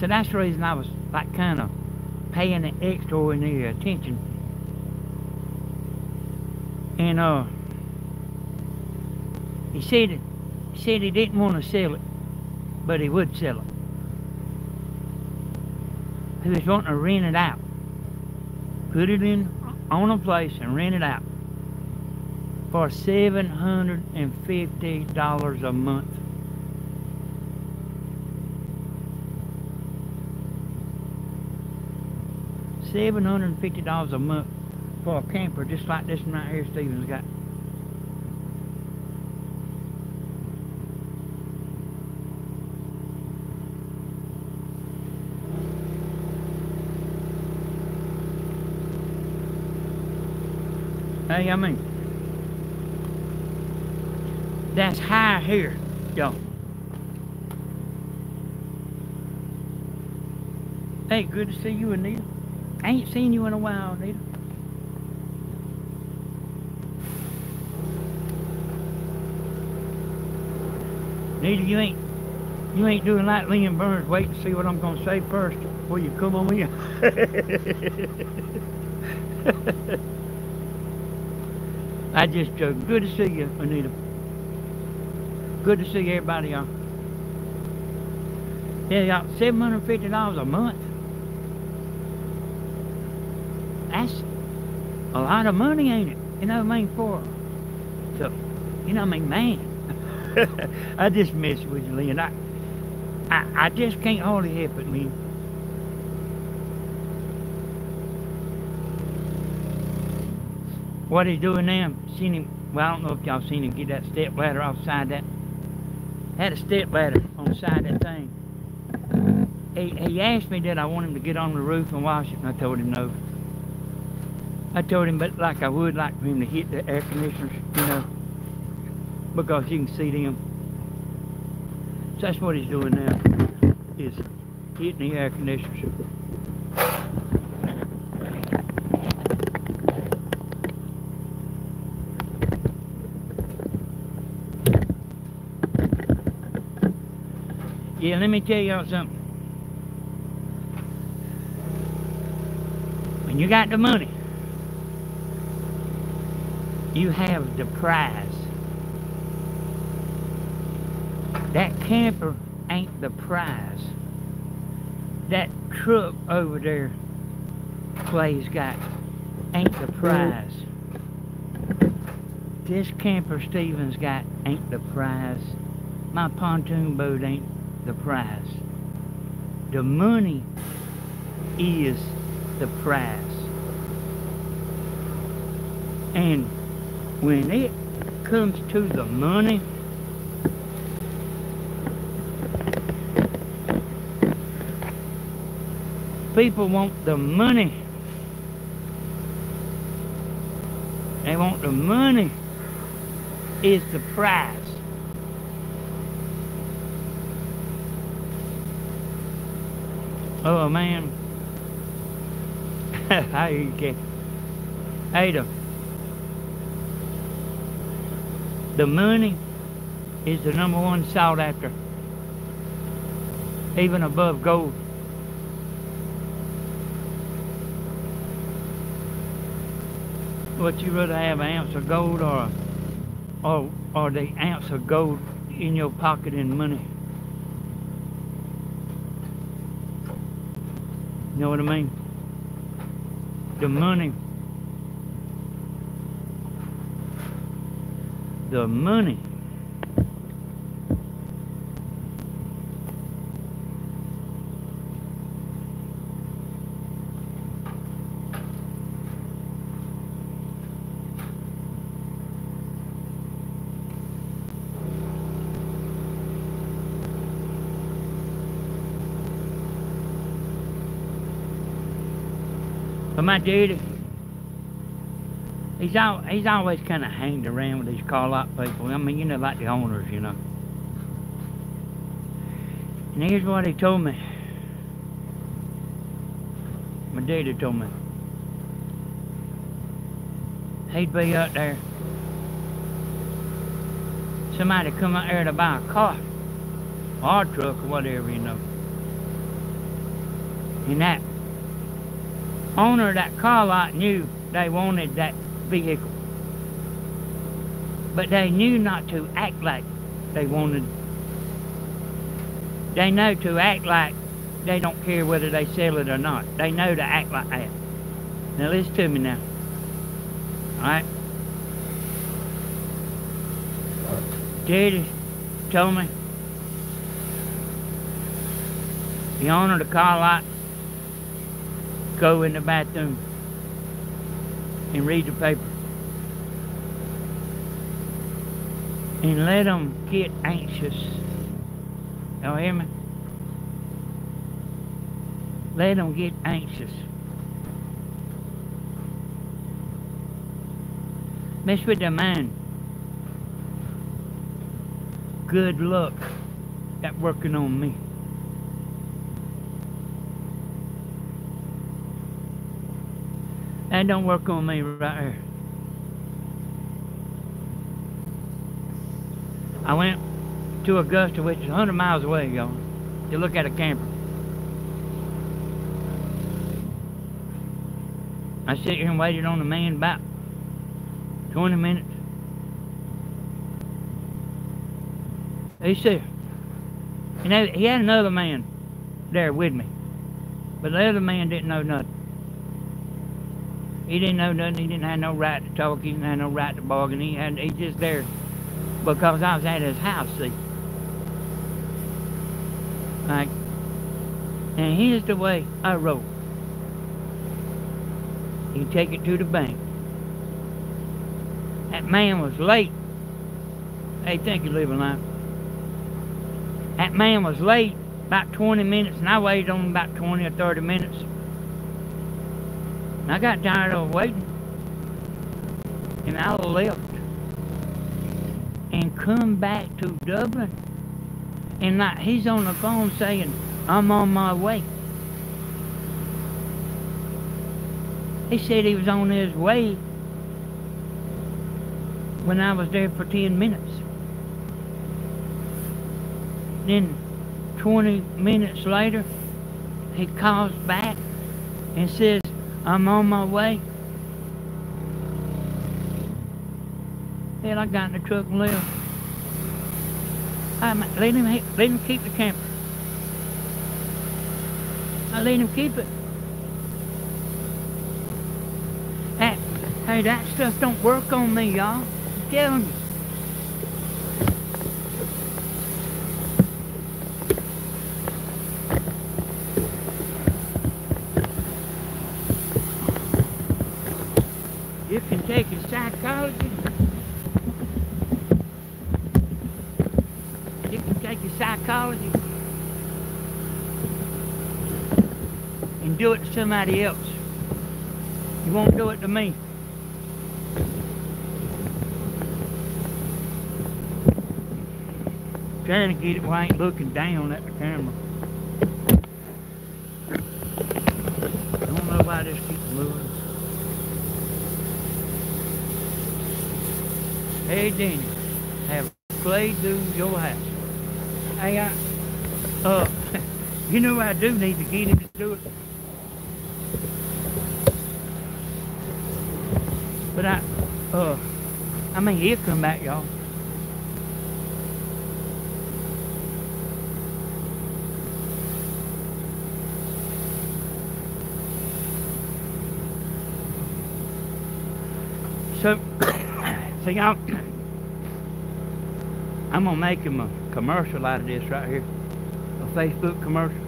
So that's the reason I was like kind of paying the extraordinary attention. And uh, he said it, he said he didn't want to sell it, but he would sell it. He was wanting to rent it out, put it in. Own a place and rent it out for seven hundred fifty dollars a month. seven hundred fifty dollars a month for a camper just like this one right here Steven's got. I mean, that's high here, y'all. Hey, good to see you, Anita. I ain't seen you in a while, Anita. Anita, you ain't, you ain't doing like Liam Burns, waiting to see what I'm gonna say first before you come on in. I just joke. Good to see you, Anita. Good to see everybody, y'all. Yeah, y'all, seven hundred fifty dollars a month. That's a lot of money, ain't it? You know what I mean? For, so, you know what I mean? Man. I just mess with you, Lynn. I, I, I just can't hardly help it, Lynn. What he's doing now, seen him, well, I don't know if y'all seen him get that step ladder off the side of that, had a step ladder on the side of that thing. He, he asked me that I want him to get on the roof and wash it, and I told him no. I told him, but like I would like for him to hit the air conditioners, you know, because you can see them. So that's what he's doing now, is hitting the air conditioners. Yeah, let me tell y'all something. When you got the money, you have the prize. That camper ain't the prize. That truck over there Clay's got ain't the prize. This camper Steven's got ain't the prize. My pontoon boat ain't the prize. The money is the prize. And when it comes to the money, people want the money. They want the money is the prize. Oh man, I hear you, Cat. Ada, the money is the number one sought after, even above gold. Would you rather have an ounce of gold or, or, or the ounce of gold in your pocket in money? You know what I mean? The money. The money. Come on, dude. He's al he's always kind of hanged around with these call-out people. I mean, you know, like the owners, you know. And here's what he told me. My daddy told me. He'd be out there. Somebody come out there to buy a car. Or a truck or whatever, you know. And that owner of that car lot knew they wanted that vehicle. But they knew not to act like they wanted. They know to act like they don't care whether they sell it or not. They know to act like that. Now listen to me now. Alright? Daddy told me the owner of the car lot go in the bathroom and read the paper and let them get anxious. Y'all hear me? Let them get anxious. Mess with their mind. Good luck at working on me. That don't work on me right here. I went to Augusta, which is a hundred miles away, y'all, to look at a camper. I sit here and waited on the man about twenty minutes. He said, you know, he had another man there with me, but the other man didn't know nothing. He didn't know nothing. He didn't have no right to talk. He didn't have no right to bargain. He had, he's just there because I was at his house, see. Like, and here's the way I roll. You take it to the bank. That man was late. Hey, thank you, Living Life. That man was late about twenty minutes, and I waited on him about twenty or thirty minutes. And I got tired of waiting. And I left. And come back to Dublin. And like he's on the phone saying, I'm on my way. He said he was on his way when I was there for ten minutes. Then twenty minutes later, he calls back and says, I'm on my way. Then I got in the truck and left. I let him, let him keep the camper. I let him keep it. That, hey, that stuff don't work on me, y'all. I'm telling you. You can take a psychology. You can take a psychology and do it to somebody else. You won't do it to me. I'm trying to get it where I ain't looking down at the camera. I don't know why this keeps moving. Hey, Danny, have played through your house. Hey, I, uh, you know I do need to get him to do it. But I, uh, I mean, he'll come back, y'all. So, so y'all, I'm gonna make him a commercial out of this right here, a Facebook commercial.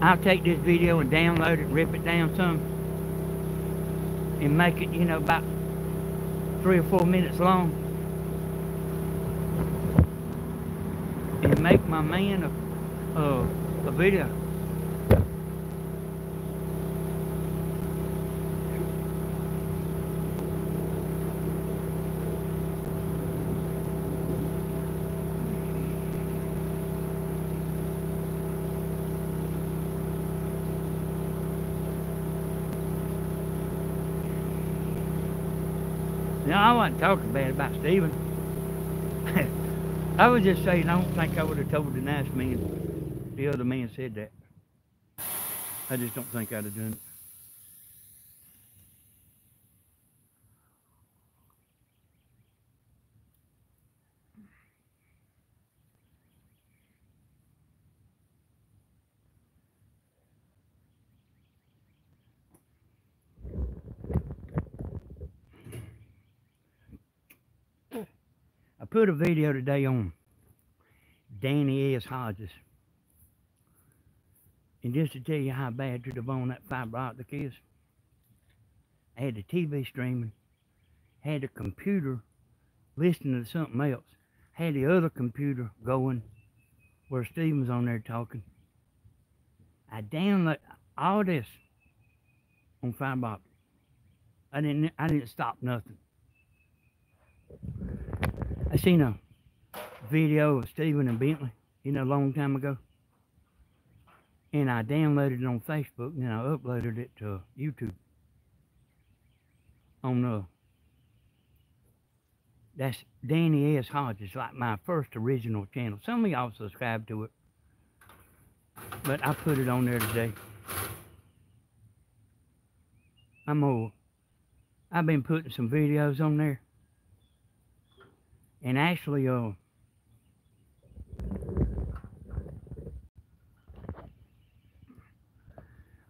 I'll take this video and download it, rip it down some, and make it, you know, about three or four minutes long, and make my man a, a, the video. Now, I wasn't talking bad about Steven. I was just saying, I don't think I would have told the nice man, the other man said that. I just don't think I'd have done it. Put a video today on Danny S. Hodges, and just to tell you how bad to the bone that fiber optic is, I had the T V streaming, had the computer listening to something else, had the other computer going where Steven's on there talking. I downloaded all this on fiber optic. I didn't I didn't stop nothing. I seen a video of Steven and Bentley, you know, a long time ago. And I downloaded it on Facebook, and then I uploaded it to YouTube. On the... That's Danny S. Hodges, like my first original channel. Some of y'all subscribe to it. But I put it on there today. I'm old. I've been putting some videos on there. And actually, uh,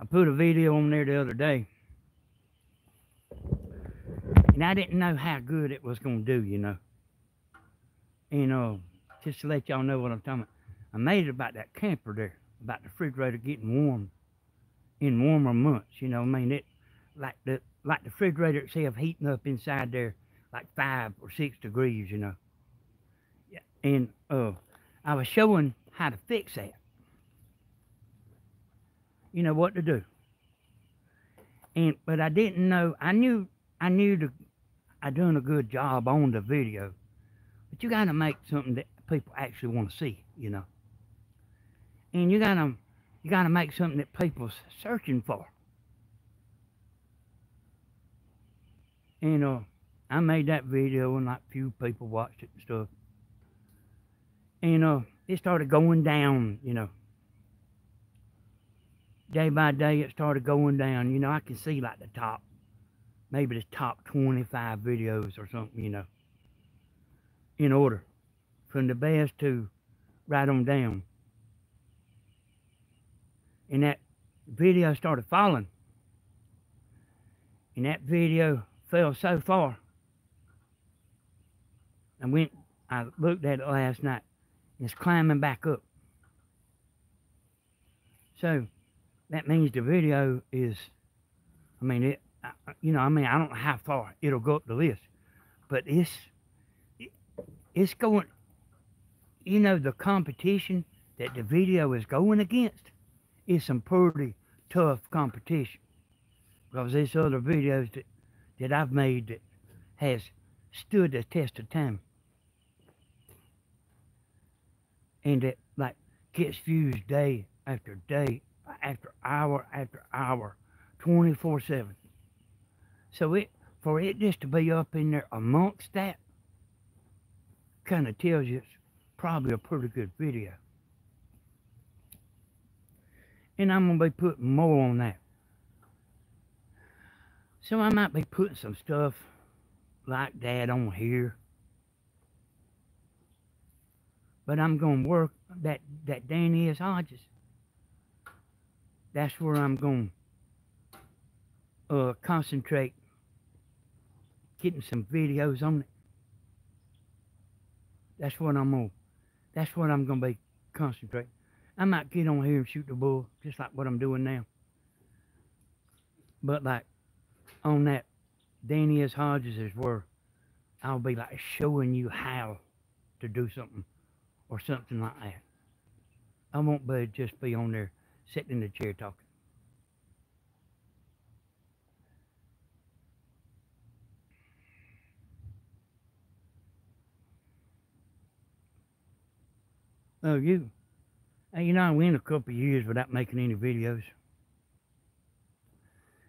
I put a video on there the other day, and I didn't know how good it was going to do, you know. And uh, just to let y'all know what I'm talking about, I made it about that camper there, about the refrigerator getting warm in warmer months, you know. I mean, it like the like the refrigerator itself heating up inside there. Like five or six degrees, you know. Yeah. And uh, I was showing how to fix that. You know what to do. And but I didn't know. I knew. I knew the. I done a good job on the video, but you gotta make something that people actually want to see, you know. And you gotta you gotta make something that people's searching for. And uh. I made that video, and like few people watched it and stuff. And uh, it started going down, you know. Day by day, it started going down. You know, I can see like the top, maybe the top twenty-five videos or something, you know. In order, from the best to right on down. And that video started falling. And that video fell so far. I went, I looked at it last night, and it's climbing back up. So, that means the video is, I mean, it, I, you know, I mean, I don't know how far it'll go up the list, but it's, it, it's going, you know, the competition that the video is going against is some pretty tough competition. Because there's other videos that, that I've made that has stood the test of time. And it like gets views day after day, after hour after hour, twenty-four seven. So it for it just to be up in there amongst that kind of tells you it's probably a pretty good video. And I'm gonna be putting more on that. So I might be putting some stuff like that on here. But I'm gonna work that that Danny S. Hodges. That's where I'm gonna uh, concentrate, getting some videos on it. That's what I'm gonna. That's what I'm gonna be concentrating. I might get on here and shoot the bull, just like what I'm doing now. But like on that, Danny S. Hodges is where I'll be like showing you how to do something. Or something like that. I want Bud to just be on there sitting in the chair talking. Oh, you. Hey, you know, I went a couple of years without making any videos.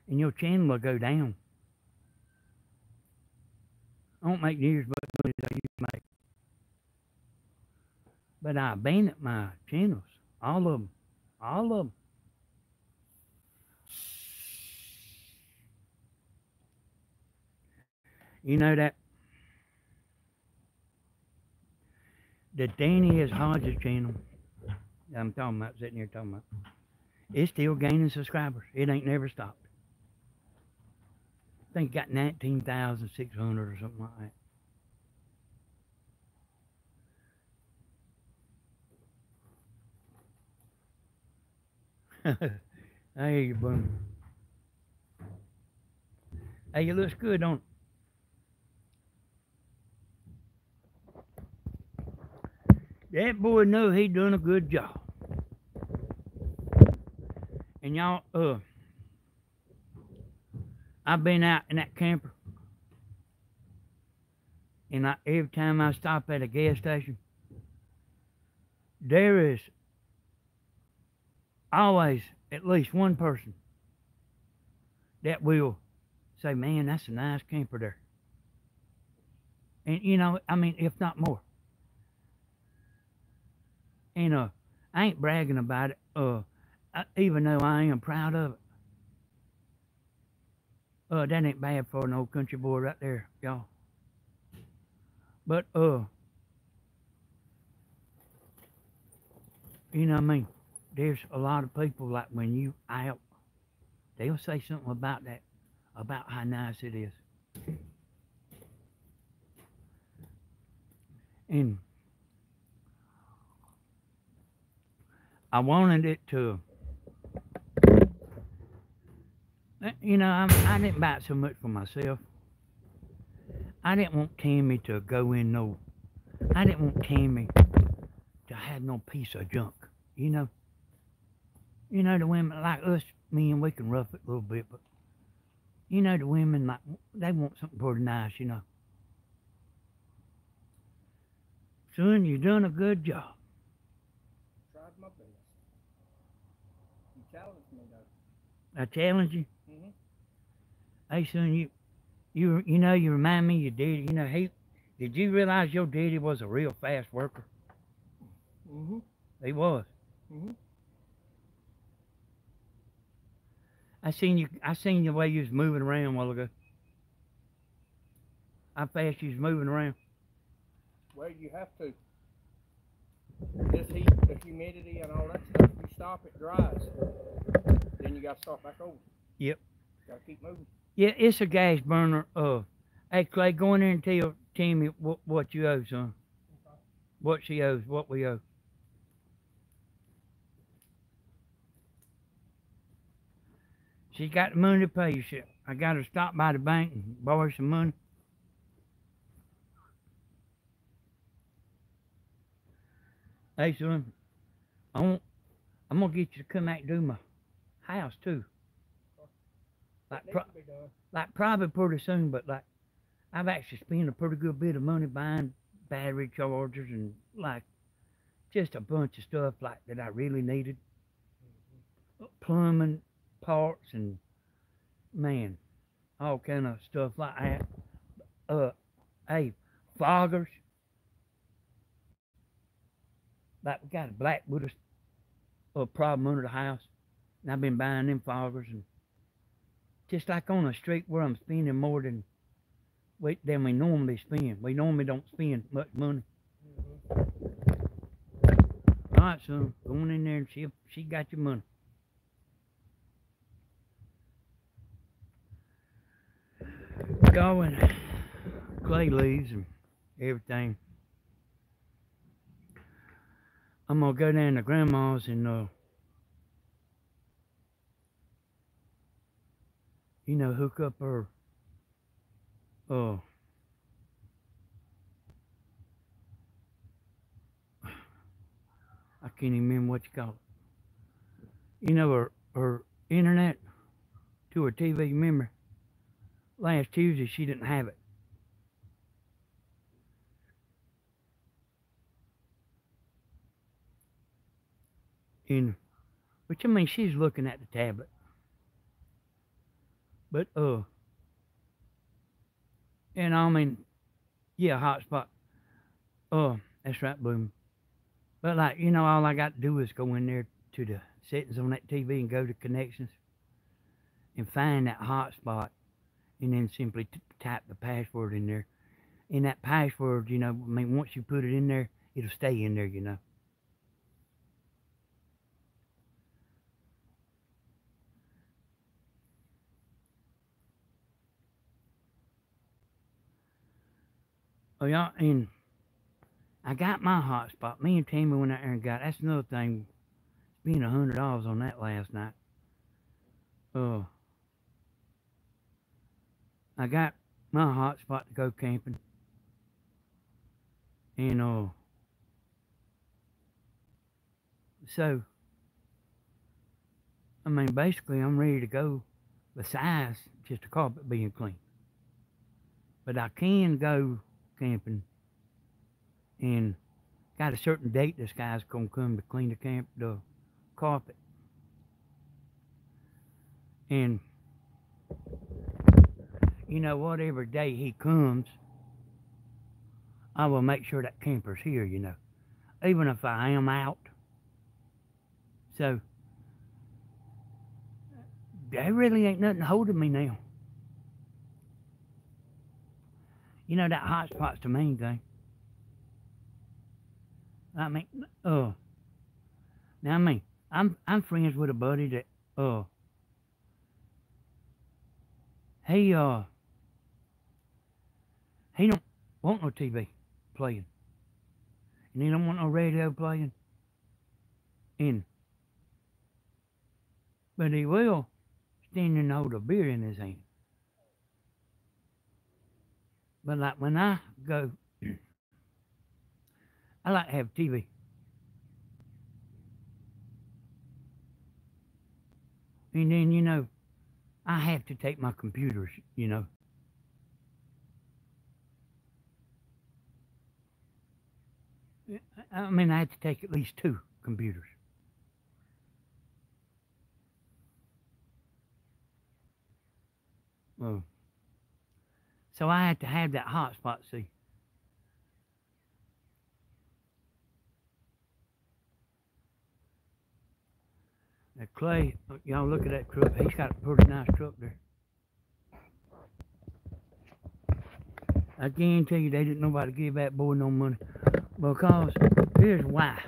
And your channel will go down. I don't make near as much money as I used to make. But I abandoned my channels. All of them. All of them. You know that? The Danny Hodges channel that I'm talking about, sitting here talking about, it's still gaining subscribers. It ain't never stopped. I think it got nineteen thousand six hundred or something like that. Hey, you boom. Hey, it looks good, don't it? That boy know he done a good job. And y'all, uh, I've been out in that camper, and I, every time I stop at a gas station, there is always at least one person that will say, man, that's a nice camper there. And, you know, I mean, if not more. And uh, I ain't bragging about it, uh, I, even though I am proud of it. Uh, that ain't bad for an old country boy right there, y'all. But, uh, you know what I mean? There's a lot of people, like when you out, they'll say something about that, about how nice it is. And I wanted it to, you know, I, I didn't buy it so much for myself. I didn't want Tammy to go in no, I didn't want Tammy to have no piece of junk, you know. You know, the women like us, men, we can rough it a little bit, but you know, the women, like, they want something pretty nice, you know. Son, you've done a good job. Tried my best. You challenged me, though. I challenged you? Mm-hmm. Hey, son, you, you, you know, you remind me of your daddy. You know, he, did you realize your daddy was a real fast worker? Mm-hmm. He was. Mm-hmm. I seen you. I seen the way you was moving around a while ago. How fast you was moving around. Well, you have to. This heat, the humidity, and all that stuff. You stop, it dries. Then you got to start back over. Yep. Got to keep moving. Yeah, it's a gas burner. Uh, hey Clay, go in there and tell Tammy what what you owe, son. Okay. What she owes, what we owe. She's got the money to pay you. She, I got her stop by the bank and borrow some money. Hey, son, I want, I'm going to get you to come out and do my house, too. Like, pro, like probably pretty soon, but like I've actually spent a pretty good bit of money buying battery chargers and like just a bunch of stuff like that I really needed. Mm-hmm. Plumbing parts and, man, all kind of stuff like that. Uh, hey, foggers. Like, we got a black widow uh, problem under the house, and I've been buying them foggers. And just like on a street where I'm spending more than we, than we normally spend. We normally don't spend much money. Mm-hmm. All right, son, go on in there and she, she got your money. Go and Clay leaves and everything. I'm gonna go down to Grandma's and uh, you know, hook up her uh, I can't remember what you call it. You know, her, her internet to her T V, remember? Last Tuesday, she didn't have it. And, which, I mean, she's looking at the tablet. But, uh, and I mean, yeah, hotspot. Uh, that's right, Bloom. But, like, you know, all I got to do is go in there to the settings on that T V and go to connections and find that hotspot and then simply t type the password in there. And that password, you know, I mean, once you put it in there, it'll stay in there, you know. Oh, y'all, and I got my hotspot. Me and Tammy went out there and got it. That's another thing. Being a hundred dollars on that last night. Oh, uh, I got my hotspot to go camping. And uh, so I mean, basically, I'm ready to go. Besides just the carpet being clean, but I can go camping, and got a certain date this guy's gonna come to clean the camp the carpet. And you know, whatever day he comes, I will make sure that camper's here, you know, even if I am out. So there really ain't nothing holding me now. You know, that hotspot's the main thing. I mean, uh, now I mean, I'm I'm friends with a buddy that, uh, he uh, he don't want no T V playing, and he don't want no radio playing, and but he will stand and hold a beer in his hand. But like when I go, I like to have T V. And then, you know, I have to take my computers, you know. I mean, I have to take at least two computers. Well. So I had to have that hotspot, see. Now Clay, y'all look at that truck. He's got a pretty nice truck there. I guarantee you they didn't nobody give that boy no money. Because here's why.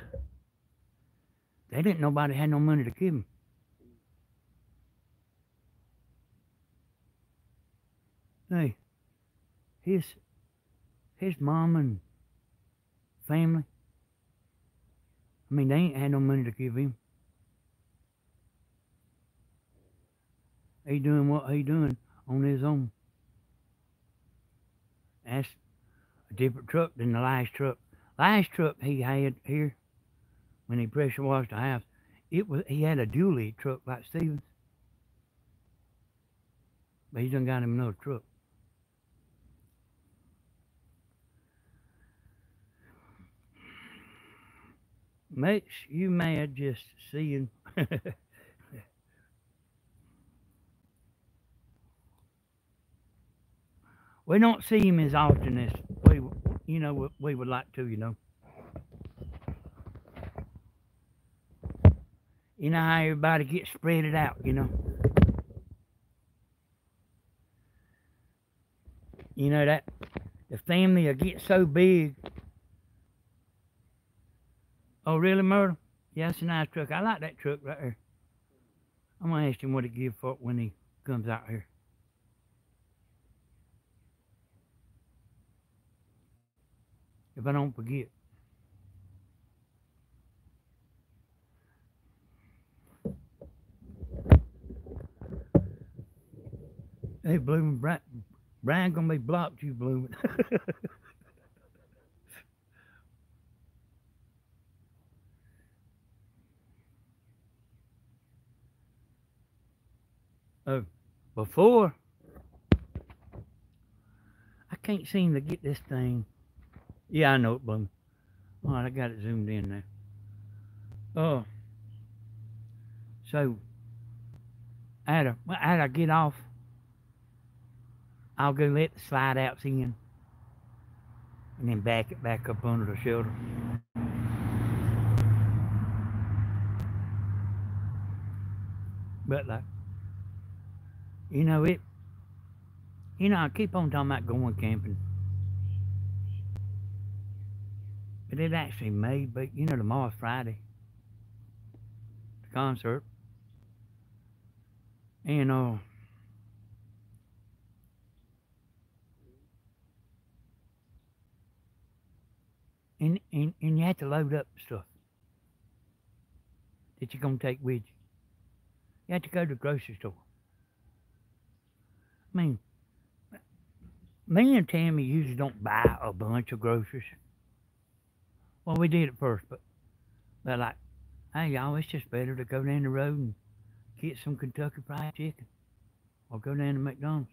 They didn't nobody had no money to give him. Hey. His, his mom and family, I mean, they ain't had no money to give him. He doing what he doing on his own. That's a different truck than the last truck. Last truck he had here, when he pressure washed the house, it was, he had a dually truck like Stevens. But he done got him another truck. Makes you mad just seeing. We don't see him as often as we, you know, we would like to, you know. You know how everybody gets spreaded out, you know. You know that the family will get so big. Oh, really, Myrtle? Yeah, that's a nice truck. I like that truck right there. I'm going to ask him what he give for it when he comes out here. If I don't forget. Hey, Bloomin', Brian, Brian going to be blocked, you Bloomin'. uh, before. I can't seem to get this thing. Yeah, I know it, but alright, I got it zoomed in now. Oh, uh, so I had to get off. I'll go let the slide outs in and then back it back up under the shelter. But like, you know it, you know, I keep on talking about going camping. But it actually may, but you know, tomorrow's Friday, the concert. And uh, and, and, and you have to load up stuff that you're going to take with you. You have to go to the grocery store. I mean, me and Tammy usually don't buy a bunch of groceries. Well, we did at first, but they're like, hey, y'all, it's just better to go down the road and get some Kentucky Fried Chicken or go down to McDonald's.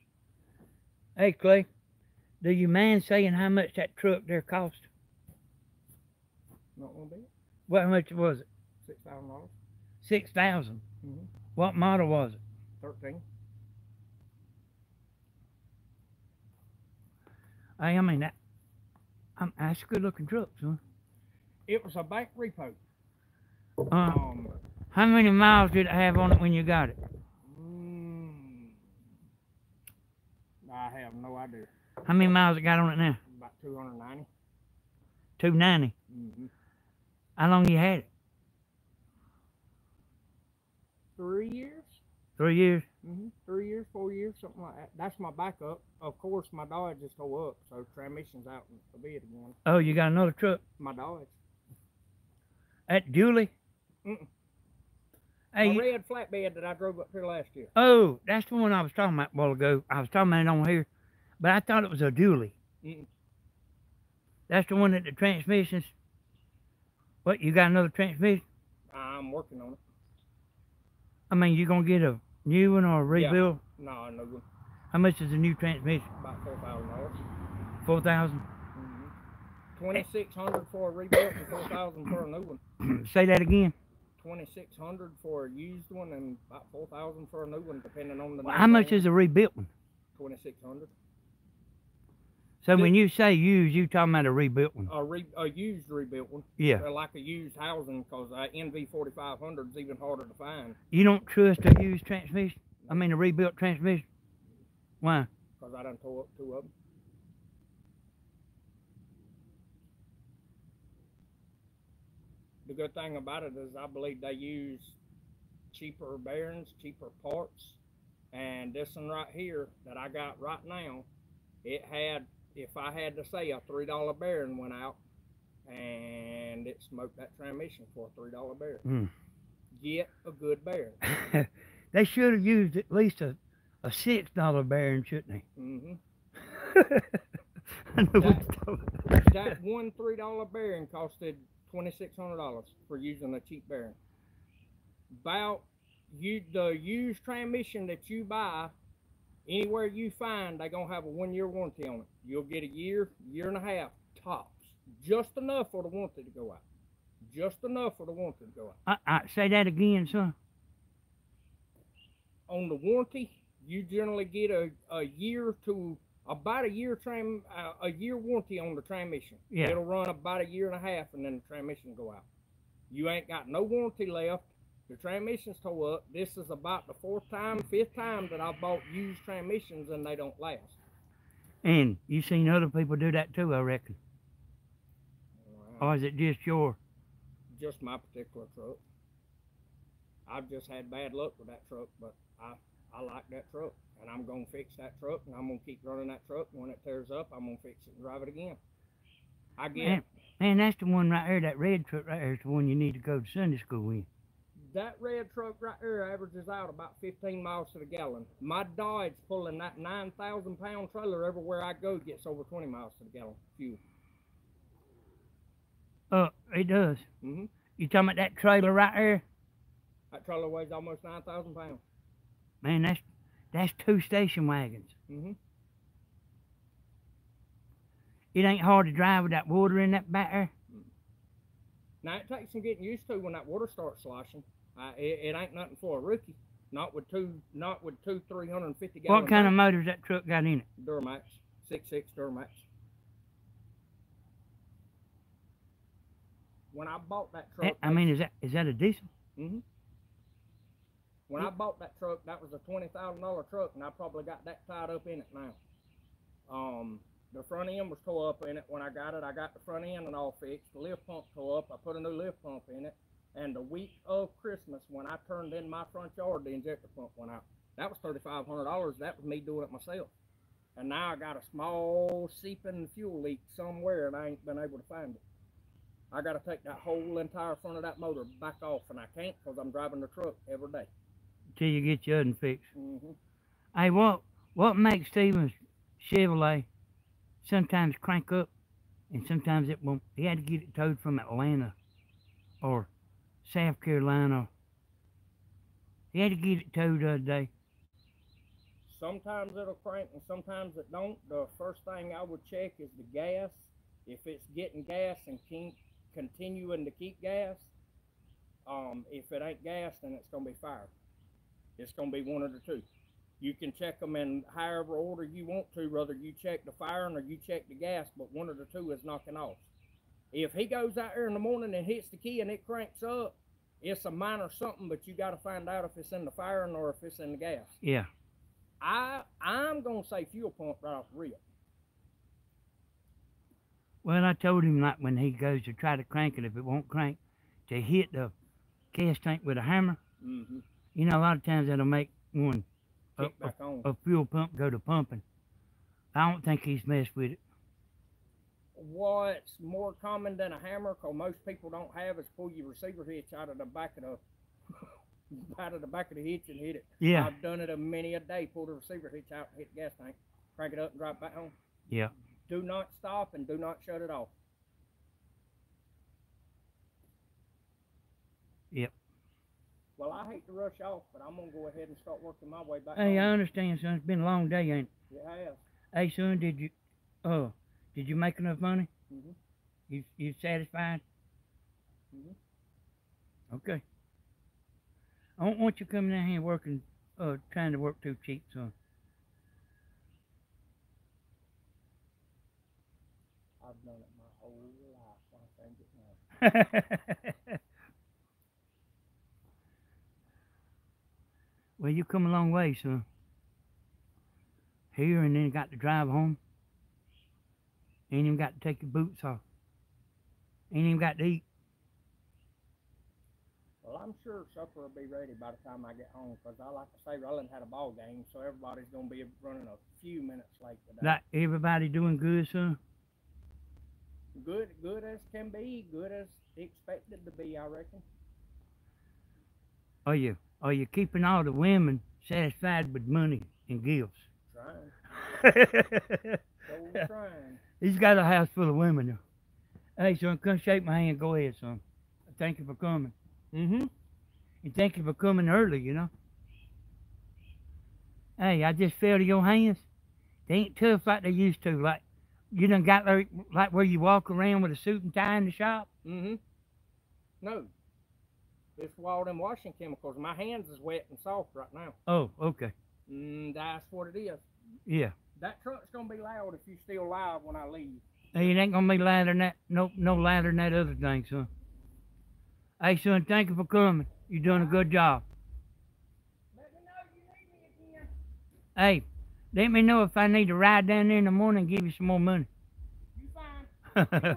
Hey, Clay, do you mind saying how much that truck there cost? Not one bit. What much was it? six thousand dollars. six thousand dollars? Mm-hmm. What model was it? thirteen. Hey, I mean, that, I'm, that's a good-looking truck, son. It was a bank repo. Uh, um, how many miles did it have on it when you got it? Mm, I have no idea. How many miles it got on it now? About two hundred ninety. two ninety? Mm-hmm. How long you had it? Three years. Three years? Mm-hmm. Three years, four years, something like that. That's my backup. Of course, my Dodge just go up, so transmission's out a bit again. Oh, you got another truck? My Dodge. At Dooley? Mm-mm. Hey, a red flatbed that I drove up here last year. Oh, that's the one I was talking about a while ago. I was talking about it on here, but I thought it was a Dooley. Mm-mm. That's the one that the transmissions... What, you got another transmission? I'm working on it. I mean, you going to get a new one or a rebuild? Yeah. No, no good. How much is a new transmission? About four thousand dollars. four thousand dollars? twenty-six hundred dollars for a rebuilt and four thousand dollars for a new one. Say that again. twenty-six hundred dollars for a used one and about four thousand dollars for a new one, depending on the... Well, how much is a rebuilt one? twenty-six hundred dollars. So Dude, when you say used, you talking about a rebuilt one? A, re, a used rebuilt one. Yeah. Uh, like a used housing, because uh, N V forty-five hundred is even harder to find. You don't trust a used transmission? I mean a rebuilt transmission? Why? Because I done tore up two of them. The good thing about it is I believe they use cheaper bearings, cheaper parts, and this one right here that I got right now, it had, if I had to say, a three dollar bearing went out and it smoked that transmission for a three dollar bearing. Mm. Get a good bearing. They should have used at least a A six dollar bearing, shouldn't they? Mm-hmm. I know that, that one three dollar bearing costed twenty six hundred dollars for using a cheap bearing. About you the used transmission that you buy, anywhere you find, they're gonna have a one year warranty on it. You'll get a year, year and a half tops, just enough for the warranty to go out. Just enough for the warranty to go out. I, I say that again, son. On the warranty, you generally get a, a year to about a year tram uh, a year warranty on the transmission. Yeah. It'll run about a year and a half, and then the transmission go out. You ain't got no warranty left. The transmission's tore up. This is about the fourth time, fifth time that I bought used transmissions, and they don't last. And you seen other people do that too, I reckon. Wow. Or is it just your? Just my particular truck. I've just had bad luck with that truck, but I. I like that truck, and I'm going to fix that truck, and I'm going to keep running that truck. When it tears up, I'm going to fix it and drive it again. I get man, man, that's the one right there, that red truck right there is the one you need to go to Sunday school in. That red truck right there averages out about fifteen miles to the gallon. My Dodge pulling that nine thousand pound trailer everywhere I go gets over twenty miles to the gallon fuel. Uh, it does. Mm-hmm. You talking about that trailer right there? That trailer weighs almost nine thousand pounds. Man, that's That's two station wagons. Mm-hmm. It ain't hard to drive with that water in that batter. Now, it takes some getting used to when that water starts sloshing. Uh, it, it ain't nothing for a rookie. Not with two, not with two three hundred fifty gallon. What kind of motor's that truck got in it? Duramax, six six Duramax. When I bought that truck, I mean, is that is that a diesel? Mm-hmm. When I bought that truck, that was a twenty thousand dollar truck, and I probably got that tied up in it now. Um, the front end was tore up in it when I got it. I got the front end and all fixed. The lift pump tore up. I put a new lift pump in it. And the week of Christmas, when I turned in my front yard, the injector pump went out. That was thirty-five hundred dollars. That was me doing it myself. And now I got a small seeping fuel leak somewhere, and I ain't been able to find it. I got to take that whole entire front of that motor back off, and I can't because I'm driving the truck every day. Till you get your oven fixed. Mm-hmm. Hey, what, what makes Steven's Chevrolet sometimes crank up, and sometimes it won't? He had to get it towed from Atlanta or South Carolina. He had to get it towed the other day. Sometimes it'll crank and sometimes it don't. The first thing I would check is the gas. If it's getting gas and keep continuing to keep gas, um, if it ain't gas, then it's going to be fire. It's going to be one of the two. You can check them in however order you want to, whether you check the firing or you check the gas, but one of the two is knocking off. If he goes out there in the morning and hits the key and it cranks up, it's a minor something, but you got to find out if it's in the firing or if it's in the gas. Yeah. I, I'm going to say fuel pump right off the rip. Well, I told him, like, when he goes to try to crank it, if it won't crank, to hit the gas tank with a hammer. Mm-hmm. You know, a lot of times that'll make one a, back a, on. a fuel pump go to pumping. I don't think he's messed with it. What's more common than a hammer, because most people don't have, is pull your receiver hitch out of the back of the out of the back of the hitch and hit it. Yeah, I've done it a many a day. Pull the receiver hitch out, hit the gas tank, crank it up, and drive back home. Yeah. Do not stop and do not shut it off. Yep. Well, I hate to rush off, but I'm gonna go ahead and start working my way back. Hey, home. I understand, son. It's been a long day, ain't it? Yeah, it has. Hey, son, did you? Oh. Uh, Did you make enough money? Mm-hmm. You you satisfied? Mm-hmm. Okay. I don't want you coming down here and working, uh, trying to work too cheap, son. I've done it my whole life. I think it now. Well, you come a long way, son. Here and then got to drive home. Ain't even got to take your boots off. Ain't even got to eat. Well, I'm sure supper will be ready by the time I get home, because I like to say Roland had a ball game, so everybody's going to be running a few minutes late today. Like, everybody doing good, son? Good, good as can be, good as expected to be, I reckon. Are you, are you keeping all the women satisfied with money and gifts? Trying. So trying. He's got a house full of women. Hey, son, come shake my hand. Go ahead, son. Thank you for coming. Mm-hmm. And thank you for coming early, you know. Hey, I just fell to your hands. They ain't tough like they used to. Like, you done got like, like where you walk around with a suit and tie in the shop? Mm-hmm. No. It's all them washing chemicals. My hands is wet and soft right now. Oh, okay. Mm, that's what it is. Yeah. That truck's gonna be loud if you still live when I leave. Hey, it ain't gonna be louder than that. No, no louder than that other thing, son. Hey, son, thank you for coming. You're doing a good job. Let me know if you need me again. Hey, let me know if I need to ride down there in the morning and give you some more money. You fine.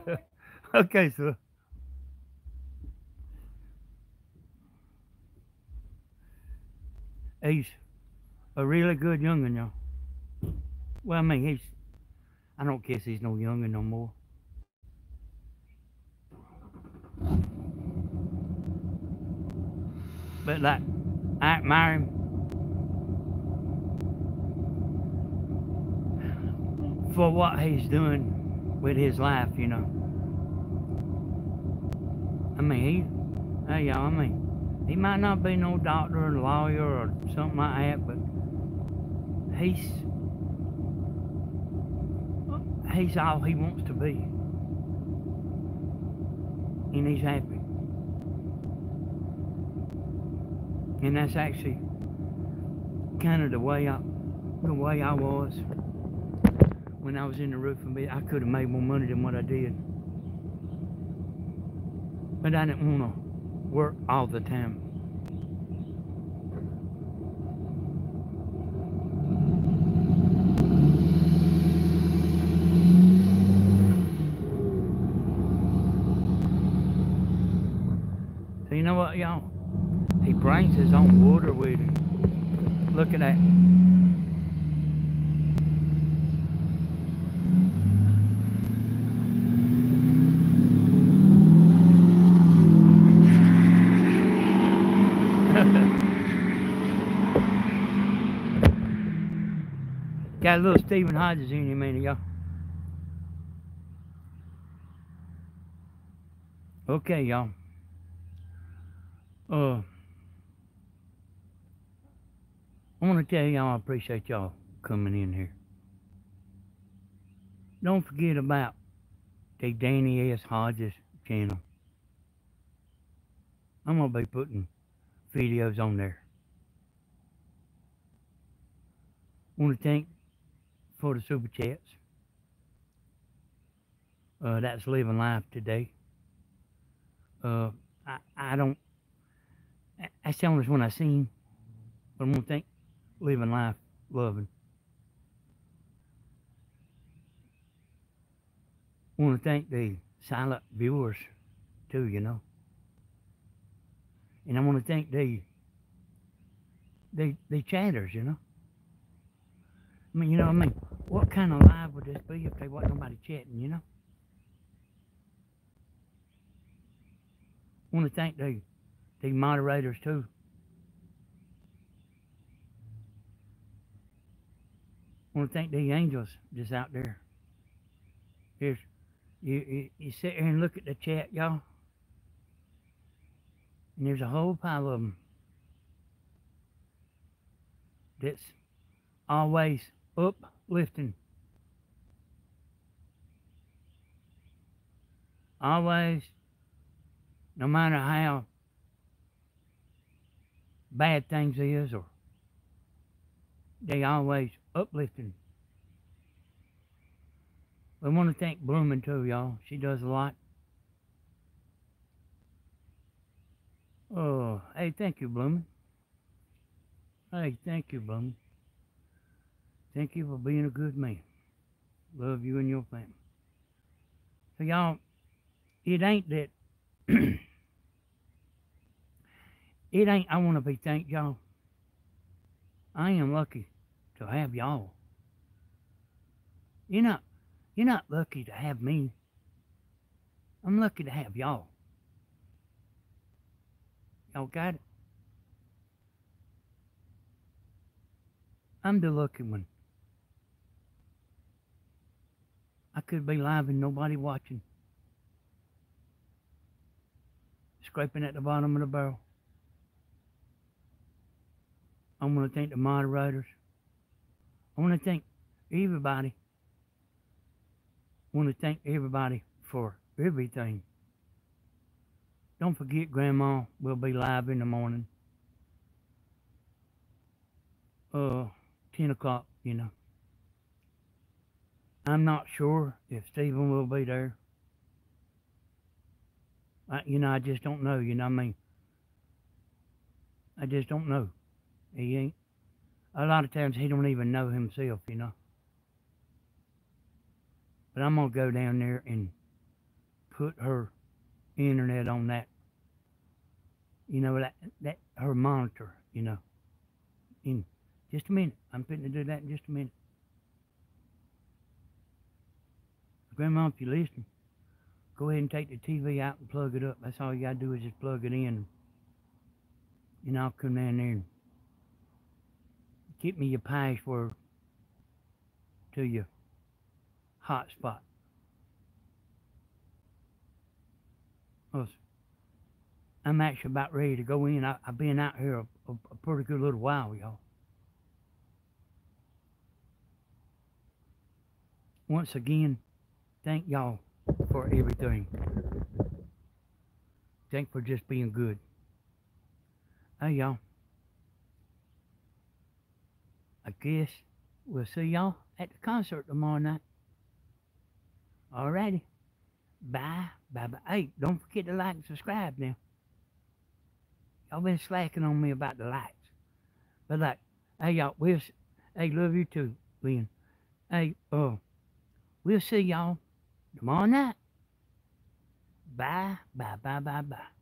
Okay, son. He's a really good young'un, y'all. Well, I mean, he's, I don't guess he's no younger no more. But, like, I admire him for what he's doing with his life, you know. I mean, he, hey, y'all, I mean, he might not be no doctor or lawyer or something like that, but he's he's all he wants to be, and he's happy, and that's actually kind of the way I the way I was when I was in the roofing business. I could have made more money than what I did, but I didn't want to work all the time. So you know what, y'all? He brings his own water with him. Look at that. Got a little Steven Hodges in him, ain't y'all? Okay, y'all. Uh, I want to tell y'all I appreciate y'all coming in here. Don't forget about the Danny S. Hodges channel. I'm going to be putting videos on there. I want to thank for the super chats. Uh, that's living life today. Uh, I, I don't, that's the only one I seen, but I'm gonna think living life loving. I want to thank the silent viewers too, you know. And I want to thank the, the, the chatters, you know. I mean, you know what I mean? What kind of live would this be if they wasn't nobody chatting, you know? I want to thank the, the moderators, too. I want to thank the angels just out there. Here's, you, you, you sit here and look at the chat, y'all. And there's a whole pile of them that's always uplifting, always, no matter how bad things is, or they always uplifting. We want to thank Bloomin' too, y'all. She does a lot. Oh, hey, thank you, Bloomin'. Hey, thank you, Bloomin'. Thank you for being a good man. Love you and your family. So y'all, it ain't that, it ain't I want to be thanked, y'all. I am lucky to have y'all. You're not, you're not lucky to have me. I'm lucky to have y'all. Y'all got it? I'm the lucky one. I could be live and nobody watching. Scraping at the bottom of the barrel. I want to thank the moderators. I want to thank everybody. I want to thank everybody for everything. Don't forget, Grandma will be live in the morning. Uh, ten o'clock, you know. I'm not sure if Steven will be there. I, you know, I just don't know, you know what I mean? I just don't know. He ain't. A lot of times he don't even know himself, you know. But I'm going to go down there and put her internet on that. You know, that, that her monitor, you know. In just a minute. I'm fitting to do that in just a minute. Grandma, if you listen, go ahead and take the T V out and plug it up. That's all you gotta do is just plug it in, and I'll come down there and get me your password to your hotspot. I'm actually about ready to go in. I, I've been out here a, a, a pretty good little while, y'all. Once again, thank y'all for everything. Thank for just being good. Hey y'all, I guess we'll see y'all at the concert tomorrow night. Alrighty. Bye. Bye bye. Hey, don't forget to like and subscribe now. Y'all been slacking on me about the likes. But like, hey y'all, we'll, hey, love you too, Lynn. Hey, uh, we'll see y'all tomorrow night. Bye, bye, bye, bye, bye.